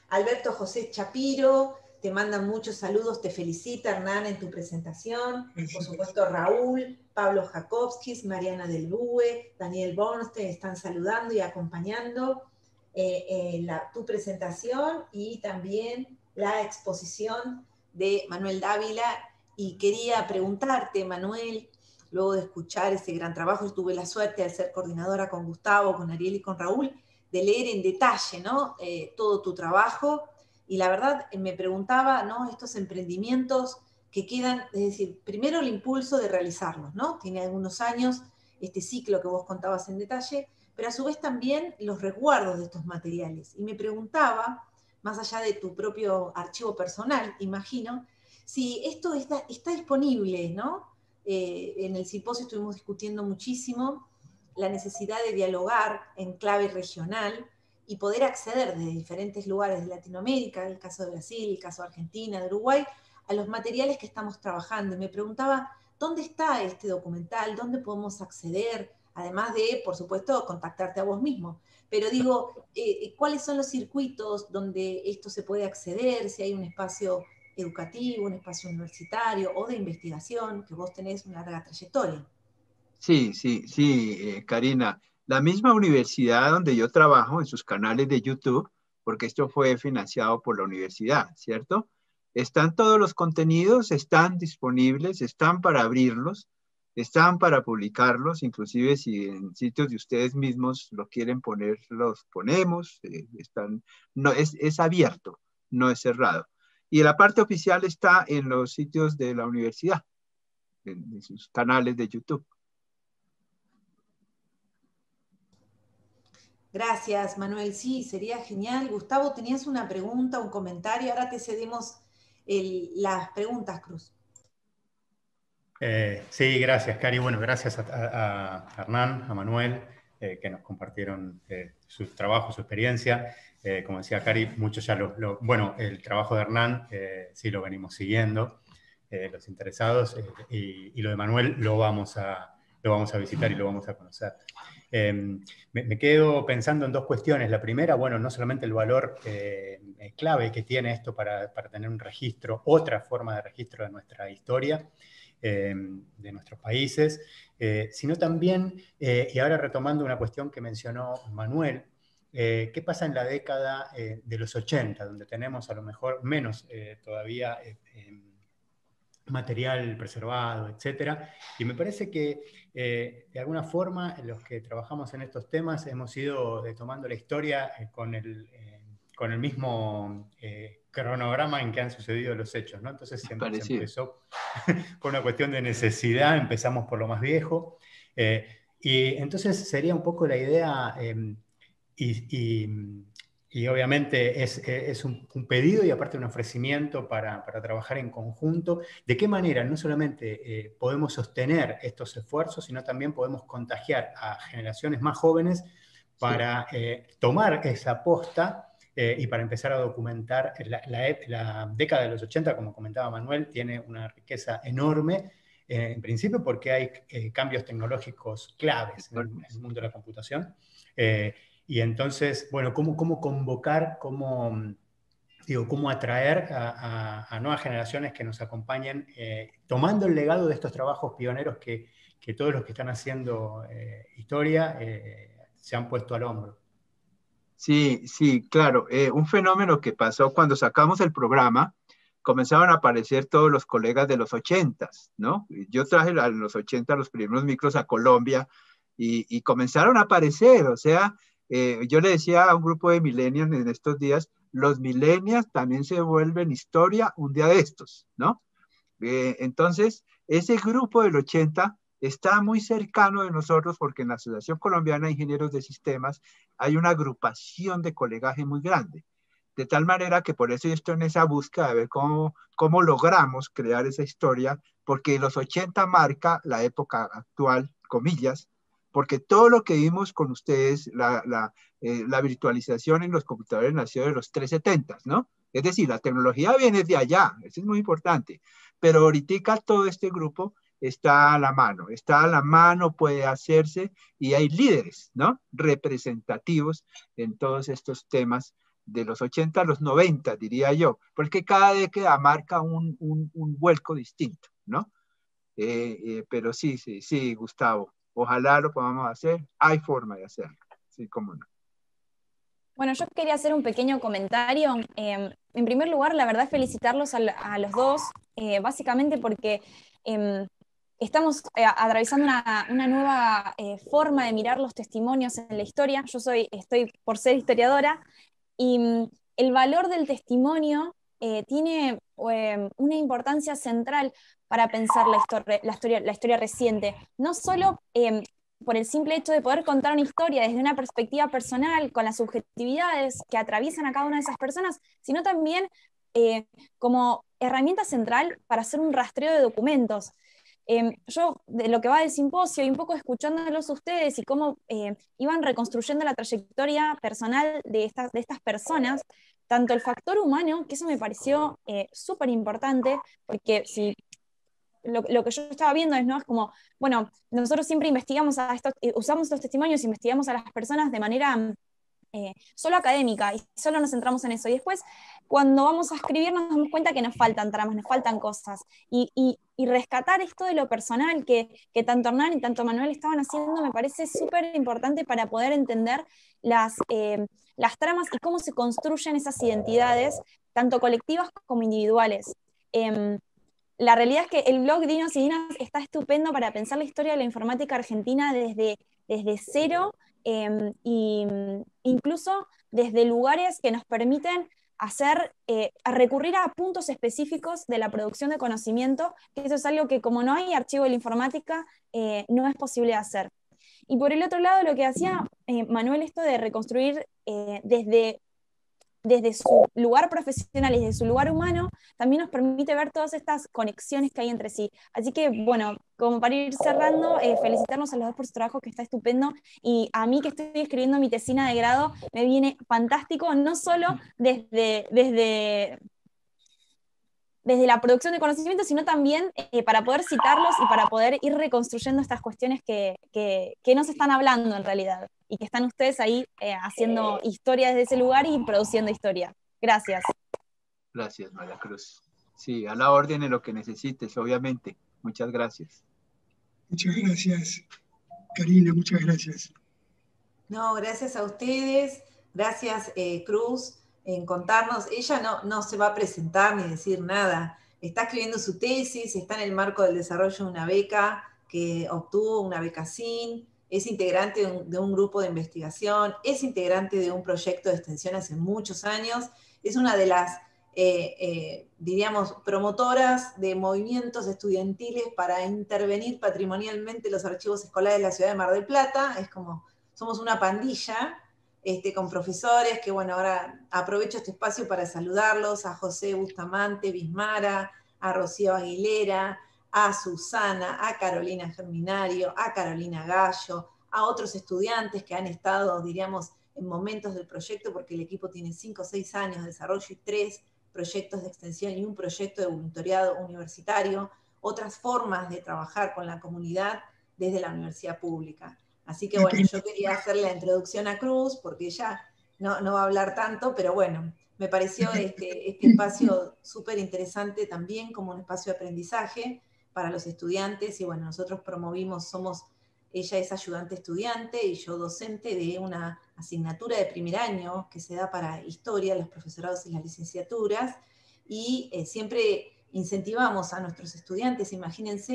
Alberto José Chapiro, te mandan muchos saludos, te felicita, Hernán, en tu presentación. Por supuesto, Raúl, Pablo Jakobskis, Mariana Del Bue, Daniel Bornstein, están saludando y acompañando. Eh, eh, la, tu presentación y también la exposición de Manuel Dávila, y quería preguntarte, Manuel, luego de escuchar ese gran trabajo, yo tuve la suerte de ser coordinadora con Gustavo, con Ariel y con Raúl, de leer en detalle, ¿no?, eh, todo tu trabajo, y la verdad me preguntaba, ¿no?, estos emprendimientos que quedan, es decir, primero el impulso de realizarlos, ¿no?, tiene algunos años este ciclo que vos contabas en detalle, pero a su vez también los resguardos de estos materiales. Y me preguntaba, más allá de tu propio archivo personal, imagino, si esto está, está disponible, ¿no? Eh, en el simposio estuvimos discutiendo muchísimo la necesidad de dialogar en clave regional y poder acceder desde diferentes lugares de Latinoamérica, el caso de Brasil, el caso de Argentina, de Uruguay, a los materiales que estamos trabajando. Y me preguntaba, ¿dónde está este documental? ¿Dónde podemos acceder? Además de, por supuesto, contactarte a vos mismo. Pero digo, eh, ¿cuáles son los circuitos donde esto se puede acceder? Si hay un espacio educativo, un espacio universitario o de investigación, que vos tenés una larga trayectoria. Sí, sí, sí, eh, Karina. La misma universidad donde yo trabajo, en sus canales de YouTube, porque esto fue financiado por la universidad, ¿cierto? Están todos los contenidos, están disponibles, están para abrirlos, están para publicarlos, inclusive si en sitios de ustedes mismos lo quieren poner, los ponemos, eh, están, no, es, es abierto, no es cerrado. Y la parte oficial está en los sitios de la universidad, en, en sus canales de YouTube. Gracias, Manuel. Sí, sería genial. Gustavo, tenías una pregunta, un comentario. Ahora te cedemos el, las preguntas, Cruz. Eh, sí, gracias, Cari. Bueno, gracias a, a, a Hernán, a Manuel, eh, que nos compartieron eh, su trabajo, su experiencia. Eh, como decía Cari, muchos ya lo, lo... Bueno, el trabajo de Hernán eh, sí lo venimos siguiendo, eh, los interesados, eh, y, y lo de Manuel lo vamos a... lo vamos a visitar y lo vamos a conocer. Eh, me, me quedo pensando en dos cuestiones. La primera, bueno, no solamente el valor eh, clave que tiene esto para, para tener un registro, otra forma de registro de nuestra historia, eh, de nuestros países, eh, sino también, eh, y ahora retomando una cuestión que mencionó Manuel, eh, ¿qué pasa en la década eh, de los ochenta, donde tenemos a lo mejor menos eh, todavía... Eh, eh, material preservado, etcétera? Y me parece que, eh, de alguna forma, los que trabajamos en estos temas hemos ido eh, tomando la historia eh, con, el, eh, con el mismo eh, cronograma en que han sucedido los hechos, ¿no? Entonces se, se empezó con una cuestión de necesidad, empezamos por lo más viejo, eh, y entonces sería un poco la idea, eh, y, y, y obviamente es, es un, un pedido y aparte un ofrecimiento para, para trabajar en conjunto. ¿De qué manera no solamente eh, podemos sostener estos esfuerzos, sino también podemos contagiar a generaciones más jóvenes para sí. eh, tomar esa posta eh, y para empezar a documentar? La, la, la década de los ochenta, como comentaba Manuel, tiene una riqueza enorme, eh, en principio porque hay eh, cambios tecnológicos claves en el, en el mundo de la computación. Eh, Y entonces, bueno, ¿cómo, cómo convocar, cómo, digo, cómo atraer a, a, a nuevas generaciones que nos acompañen, eh, tomando el legado de estos trabajos pioneros que, que todos los que están haciendo eh, historia eh, se han puesto al hombro? Sí, sí, claro. Eh, un fenómeno que pasó cuando sacamos el programa, comenzaron a aparecer todos los colegas de los ochentas, ¿no? Yo traje a los ochenta los primeros micros a Colombia y, y comenzaron a aparecer, o sea... Eh, yo le decía a un grupo de millennials en estos días, los millennials también se vuelven historia un día de estos, ¿no? Eh, entonces, ese grupo del ochenta está muy cercano de nosotros porque en la Asociación Colombiana de Ingenieros de Sistemas hay una agrupación de colegaje muy grande. De tal manera que por eso yo estoy en esa búsqueda de ver cómo, cómo logramos crear esa historia, porque los ochenta marca la época actual, comillas, porque todo lo que vimos con ustedes, la, la, eh, la virtualización en los computadores nació de los trescientos setenta, ¿no? Es decir, la tecnología viene de allá, eso es muy importante, pero ahorita todo este grupo está a la mano, está a la mano, puede hacerse, y hay líderes, ¿no? Representativos en todos estos temas de los ochenta a los noventa, diría yo, porque cada década marca un, un, un vuelco distinto, ¿no? Eh, eh, pero sí, sí, sí, Gustavo. Ojalá lo podamos hacer, hay forma de hacerlo, sí, cómo no. Bueno, yo quería hacer un pequeño comentario. Eh, en primer lugar, la verdad, felicitarlos a, a los dos, eh, básicamente porque eh, estamos eh, atravesando una, una nueva eh, forma de mirar los testimonios en la historia. Yo soy, estoy por ser historiadora, y mm, el valor del testimonio eh, tiene eh, una importancia central para pensar la historia, la historia, la historia reciente, no solo eh, por el simple hecho de poder contar una historia desde una perspectiva personal, con las subjetividades que atraviesan a cada una de esas personas, sino también eh, como herramienta central para hacer un rastreo de documentos. Eh, yo, de lo que va del simposio, y un poco escuchándolos ustedes, y cómo eh, iban reconstruyendo la trayectoria personal de estas, de estas personas, tanto el factor humano, que eso me pareció eh, súper importante, porque si... Lo, lo que yo estaba viendo es, ¿no? Es como, bueno, nosotros siempre investigamos a estos, usamos estos testimonios, investigamos a las personas de manera eh, solo académica, y solo nos centramos en eso, y después cuando vamos a escribir nos damos cuenta que nos faltan tramas, nos faltan cosas, y, y, y rescatar esto de lo personal que, que tanto Hernán y tanto Manuel estaban haciendo me parece súper importante para poder entender las, eh, las tramas y cómo se construyen esas identidades, tanto colectivas como individuales. eh, La realidad es que el blog Dinos y Dinas está estupendo para pensar la historia de la informática argentina desde, desde cero, eh, y incluso desde lugares que nos permiten hacer, eh, recurrir a puntos específicos de la producción de conocimiento, que eso es algo que como no hay archivo de la informática, eh, no es posible hacer. Y por el otro lado, lo que hacía eh, Manuel, esto de reconstruir eh, desde, desde su lugar profesional y desde su lugar humano, también nos permite ver todas estas conexiones que hay entre sí. Así que, bueno, como para ir cerrando, eh, felicitarnos a los dos por su trabajo, que está estupendo, y a mí que estoy escribiendo mi tesina de grado, me viene fantástico, no solo desde... desde desde la producción de conocimiento, sino también eh, para poder citarlos y para poder ir reconstruyendo estas cuestiones que, que, que nos están hablando en realidad, y que están ustedes ahí eh, haciendo historia desde ese lugar y produciendo historia. Gracias. Gracias, María Cruz. Sí, a la orden de lo que necesites, obviamente. Muchas gracias. Muchas gracias, Karina, muchas gracias. No, gracias a ustedes, gracias eh, Cruz, en contarnos. Ella no, no se va a presentar ni decir nada, está escribiendo su tesis, está en el marco del desarrollo de una beca que obtuvo, una beca SIN, es integrante de un, de un grupo de investigación, es integrante de un proyecto de extensión hace muchos años, es una de las, eh, eh, diríamos, promotoras de movimientos estudiantiles para intervenir patrimonialmente los archivos escolares de la ciudad de Mar del Plata. Es como, somos una pandilla, Este, con profesores, que bueno, ahora aprovecho este espacio para saludarlos, a José Bustamante Bismara, a Rocío Aguilera, a Susana, a Carolina Germinario, a Carolina Gallo, a otros estudiantes que han estado, diríamos, en momentos del proyecto, porque el equipo tiene cinco o seis años de desarrollo y tres proyectos de extensión y un proyecto de voluntariado universitario, otras formas de trabajar con la comunidad desde la universidad pública. Así que bueno, yo quería hacer la introducción a Cruz, porque ella no, no va a hablar tanto, pero bueno, me pareció este, este espacio súper interesante también como un espacio de aprendizaje para los estudiantes, y bueno, nosotros promovimos, somos, ella es ayudante estudiante y yo docente de una asignatura de primer año que se da para historia, los profesorados y las licenciaturas, y eh, siempre incentivamos a nuestros estudiantes, imagínense,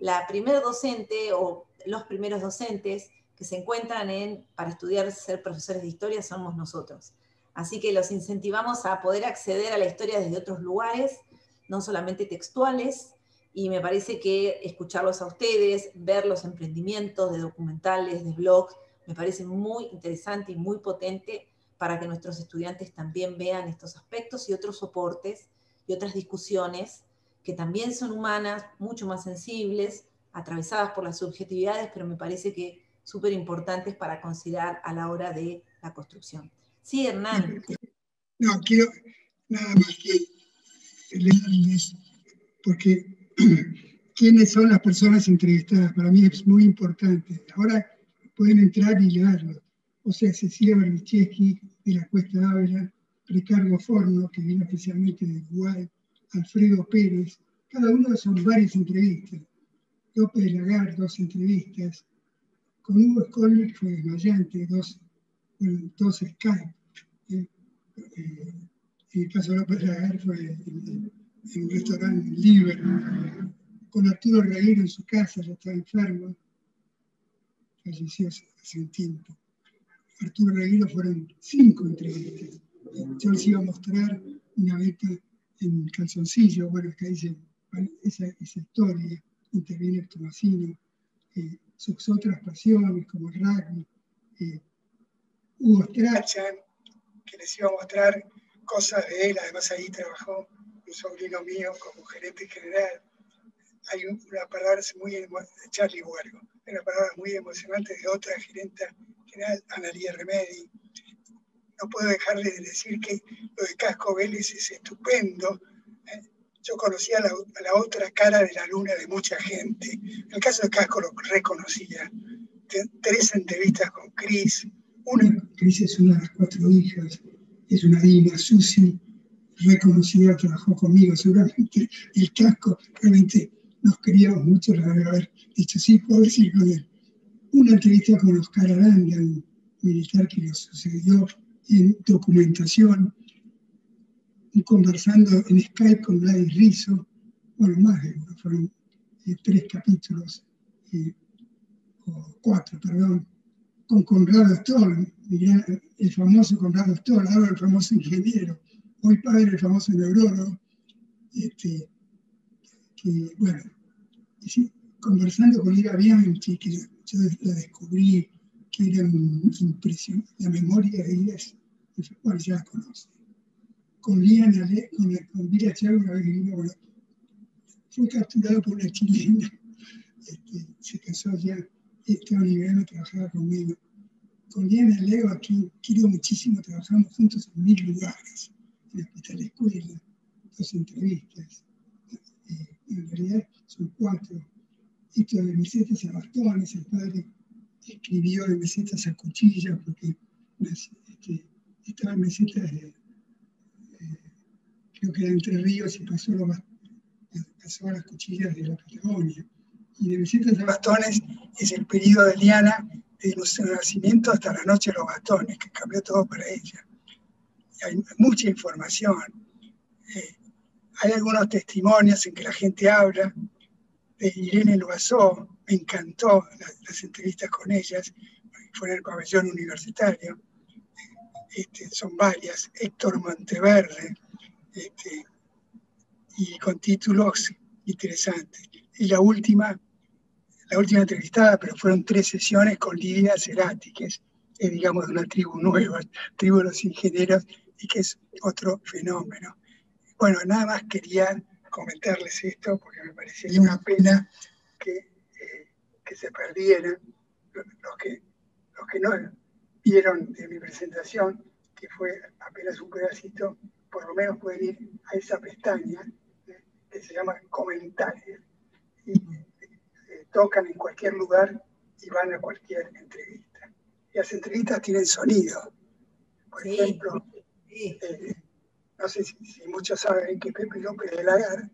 la primer docente o los primeros docentes que se encuentran en, para estudiar, ser profesores de historia, somos nosotros. Así que los incentivamos a poder acceder a la historia desde otros lugares, no solamente textuales, y me parece que escucharlos a ustedes, ver los emprendimientos de documentales, de blogs, me parece muy interesante y muy potente para que nuestros estudiantes también vean estos aspectos y otros soportes y otras discusiones que también son humanas, mucho más sensibles, atravesadas por las subjetividades, pero me parece que súper importantes para considerar a la hora de la construcción. Sí, Hernán. No, quiero nada más que leerles, porque quiénes son las personas entrevistadas, para mí es muy importante. Ahora pueden entrar y leerlo. O sea, Cecilia Berdichevsky, de la Cuesta Ávila, Ricardo Forno, que viene especialmente de Uruguay, Alfredo Pérez, cada uno son varias entrevistas. López Lagar, dos entrevistas. Con Hugo Scholler fue desmayante, dos, bueno, dos Skype. Eh, eh, en el caso de López Lagar fue en, en un restaurante en Liverpool. Con Arturo Reguero en su casa, ya estaba enfermo. Falleció hace un tiempo. Arturo Reguero fueron cinco entrevistas. Yo les iba a mostrar una beta en calzoncillo, bueno, acá dice, bueno, esa, esa historia, interviene el Tomasino, eh, sus otras pasiones como el rugby, eh, Hugo Strachan, que les iba a mostrar cosas de él, además ahí trabajó un sobrino mío como gerente general. Hay una palabra muy emocionante, Charlie Huargo, una palabra muy emocionante de otra gerente general, Analía Remedi. No puedo dejarles de decir que lo de Casco Vélez es estupendo. Yo conocía la, la otra cara de la luna de mucha gente. En el caso de Casco lo reconocía. Tres entrevistas con Cris. Una, Cris es una de las cuatro hijas, es una divina. Susi, reconocida, trabajó conmigo seguramente. El Casco, realmente nos queríamos mucho, la de haber dicho, sí, puedo decir con él. Una entrevista con Oscar Aranda, un militar que nos sucedió, en documentación, conversando en Skype con Gladys Rizzo, bueno, más de uno, fueron eh, tres capítulos, eh, o cuatro, perdón, con Conrado Stoll, el famoso Conrado Stoll, ahora el famoso ingeniero, hoy padre del famoso neurólogo, este, que, bueno, conversando con Ira Bianchi, que yo la descubrí que era impresionante, la memoria de ellas, bueno, ya la conoce. Con Lía, con la con Lía una vez vino, bueno, fue capturado por una chilena, este, se casó ya, este boliviano trabajaba conmigo. Con Diana Leo, a quien quiero muchísimo, trabajamos juntos en mil lugares, en el hospital, escuela, dos entrevistas, eh, en realidad son cuatro. Esto de mesetas a bastones, el padre escribió de mesetas a cuchillas, porque este, estaba en mesetas, de, eh, creo que era Entre Ríos, y pasó, lo, pasó a las cuchillas de la Patagonia. Y de mesetas a bastones es el periodo de Diana, desde su nacimiento hasta la noche de los bastones, que cambió todo para ella. Y hay mucha información. Eh, hay algunos testimonios en que la gente habla. De Irene Loazó, me encantó la, las entrevistas con ellas, fue en el pabellón universitario. Este, son varias. Héctor Monteverde, este, y con títulos interesantes. Y la última... La última entrevistada, pero fueron tres sesiones con Lidia Cerati, que es, es digamos, de una tribu nueva, tribu de los ingenieros, y que es otro fenómeno. Bueno, nada más quería comentarles esto, porque me parecería una pena que, eh, que se perdieran los que, los que no vieron de mi presentación, que fue apenas un pedacito, por lo menos pueden ir a esa pestaña, eh, que se llama Comentarios. Y, tocan en cualquier lugar y van a cualquier entrevista. Las entrevistas tienen sonido. Por sí, ejemplo, sí. Eh, no sé si, si muchos saben que Pepe López de Lagar,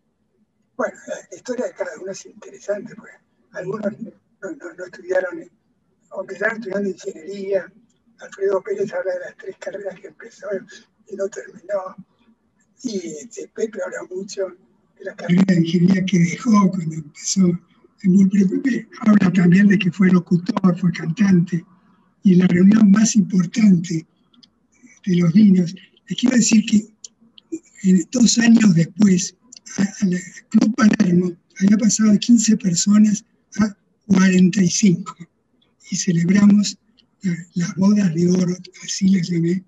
bueno, la historia de cada uno es interesante, porque algunos no, no, no estudiaron, o empezaron estudiando ingeniería. Alfredo Pérez habla de las tres carreras que empezó y no terminó. Y este, Pepe habla mucho de la carrera de ingeniería que dejó cuando empezó. Habla también de que fue locutor, fue cantante, y la reunión más importante de los niños. Les quiero decir que dos años después, al Club Palermo había pasado de quince personas a cuarenta y cinco, y celebramos las bodas de oro, así las llamé,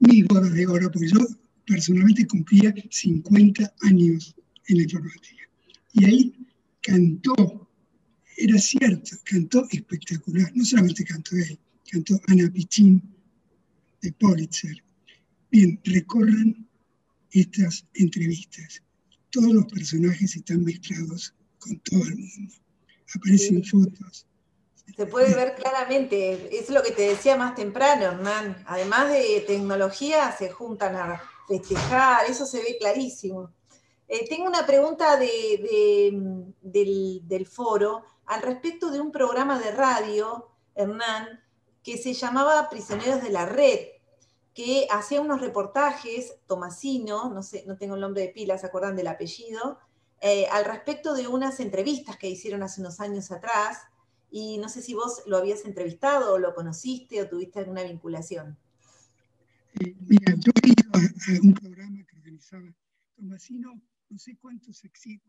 mis bodas de oro, porque yo personalmente cumplía cincuenta años en la informática. Y ahí cantó, era cierto, cantó espectacular. No solamente cantó él, cantó Ana Pichín de Pulitzer. Bien, recorran estas entrevistas. Todos los personajes están mezclados con todo el mundo. Aparecen sí. Fotos. Se puede sí. Ver claramente, es lo que te decía más temprano, Hernán. Además de tecnología, se juntan a festejar, eso se ve clarísimo. Eh, tengo una pregunta de, de, del, del foro al respecto de un programa de radio, Hernán, que se llamaba Prisioneros de la Red, que hacía unos reportajes, Tomasino, no sé, no tengo el nombre de pila, ¿se acuerdan del apellido? Eh, al respecto de unas entrevistas que hicieron hace unos años atrás, y no sé si vos lo habías entrevistado, o lo conociste, o tuviste alguna vinculación. Eh, mira, yo he ido a, a un programa que organizaba Tomasino. No sé cuántos,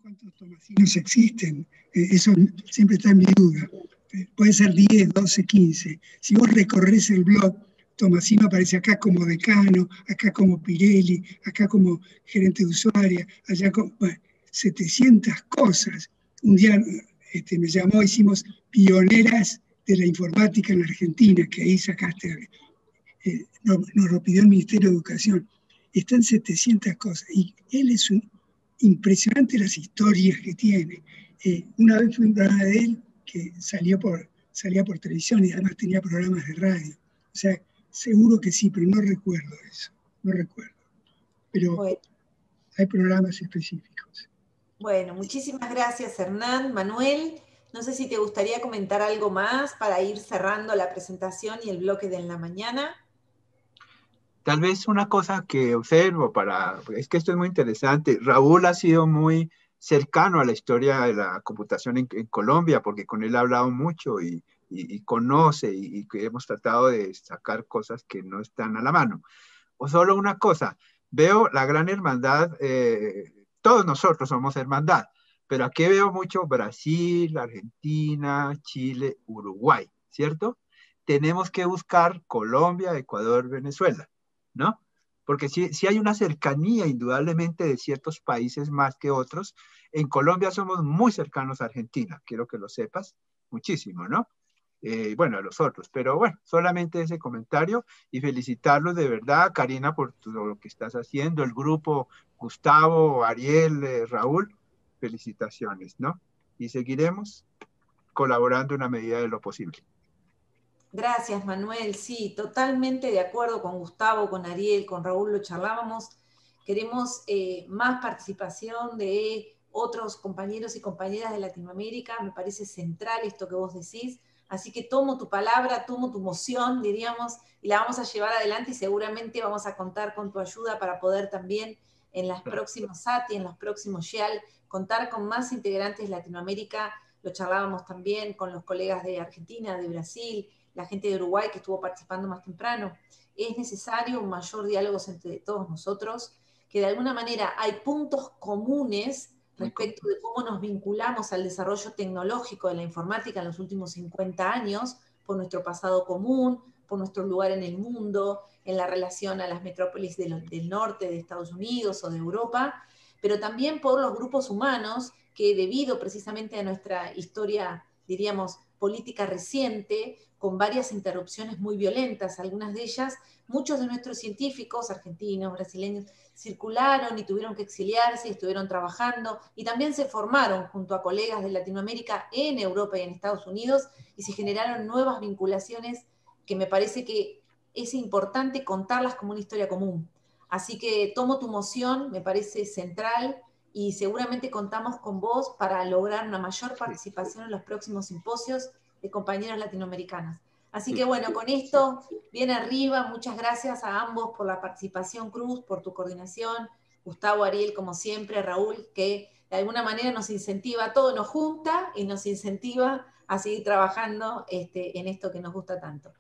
cuántos tomasinos existen, eh, eso siempre está en mi duda. Eh, puede ser diez, doce, quince. Si vos recorres el blog, Tomasino aparece acá como decano, acá como Pirelli, acá como gerente de Usuaria, allá como... Bueno, setecientas cosas. Un día este, me llamó, hicimos pioneras de la informática en la Argentina, que ahí sacaste, eh, nos, nos lo pidió el Ministerio de Educación. Están setecientas cosas, y él es un... Impresionante las historias que tiene. Eh, una vez fue un programa de él que salió por, salía por televisión y además tenía programas de radio. O sea, seguro que sí, pero no recuerdo eso. No recuerdo. Pero bueno, hay programas específicos. Bueno, muchísimas gracias, Hernán. Manuel, no sé si te gustaría comentar algo más para ir cerrando la presentación y el bloque de en la mañana. Tal vez una cosa que observo, para, es que esto es muy interesante. Raúl ha sido muy cercano a la historia de la computación en, en Colombia, porque con él ha hablado mucho y, y, y conoce, y, y hemos tratado de sacar cosas que no están a la mano. O solo una cosa, veo la gran hermandad, eh, todos nosotros somos hermandad, Pero aquí veo mucho Brasil, Argentina, Chile, Uruguay, ¿cierto? Tenemos que buscar Colombia, Ecuador, Venezuela, ¿no? Porque sí, sí hay una cercanía indudablemente de ciertos países más que otros. En Colombia somos muy cercanos a Argentina, quiero que lo sepas muchísimo, ¿no? Eh, bueno, a los otros, pero bueno, solamente ese comentario y felicitarlos de verdad, Karina, por todo lo que estás haciendo, el grupo, Gustavo, Ariel, eh, Raúl, felicitaciones, ¿no? Y seguiremos colaborando en la medida de lo posible. Gracias, Manuel. Sí, totalmente de acuerdo con Gustavo, con Ariel, con Raúl, lo charlábamos. Queremos eh, más participación de otros compañeros y compañeras de Latinoamérica. Me parece central esto que vos decís. Así que tomo tu palabra, tomo tu moción, diríamos, y la vamos a llevar adelante y seguramente vamos a contar con tu ayuda para poder también en las próximas SATI, en los próximos YEAL, contar con más integrantes de Latinoamérica. Lo charlábamos también con los colegas de Argentina, de Brasil, la gente de Uruguay que estuvo participando más temprano. Es necesario un mayor diálogo entre todos nosotros, que de alguna manera hay puntos comunes respecto de cómo nos vinculamos al desarrollo tecnológico de la informática en los últimos cincuenta años, por nuestro pasado común, por nuestro lugar en el mundo, en la relación a las metrópolis del, del norte de Estados Unidos o de Europa, pero también por los grupos humanos que, debido precisamente a nuestra historia, diríamos, política reciente, con varias interrupciones muy violentas, algunas de ellas, muchos de nuestros científicos, argentinos, brasileños, circularon y tuvieron que exiliarse, estuvieron trabajando y también se formaron junto a colegas de Latinoamérica en Europa y en Estados Unidos y se generaron nuevas vinculaciones que me parece que es importante contarlas como una historia común. Así que tomo tu moción, me parece central y seguramente contamos con vos para lograr una mayor participación en los próximos simposios de compañeros latinoamericanos. Así que bueno, con esto, bien arriba, muchas gracias a ambos por la participación, Cruz, por tu coordinación, Gustavo, Ariel, como siempre, Raúl, que de alguna manera nos incentiva a todos, nos junta y nos incentiva a seguir trabajando este, en esto que nos gusta tanto.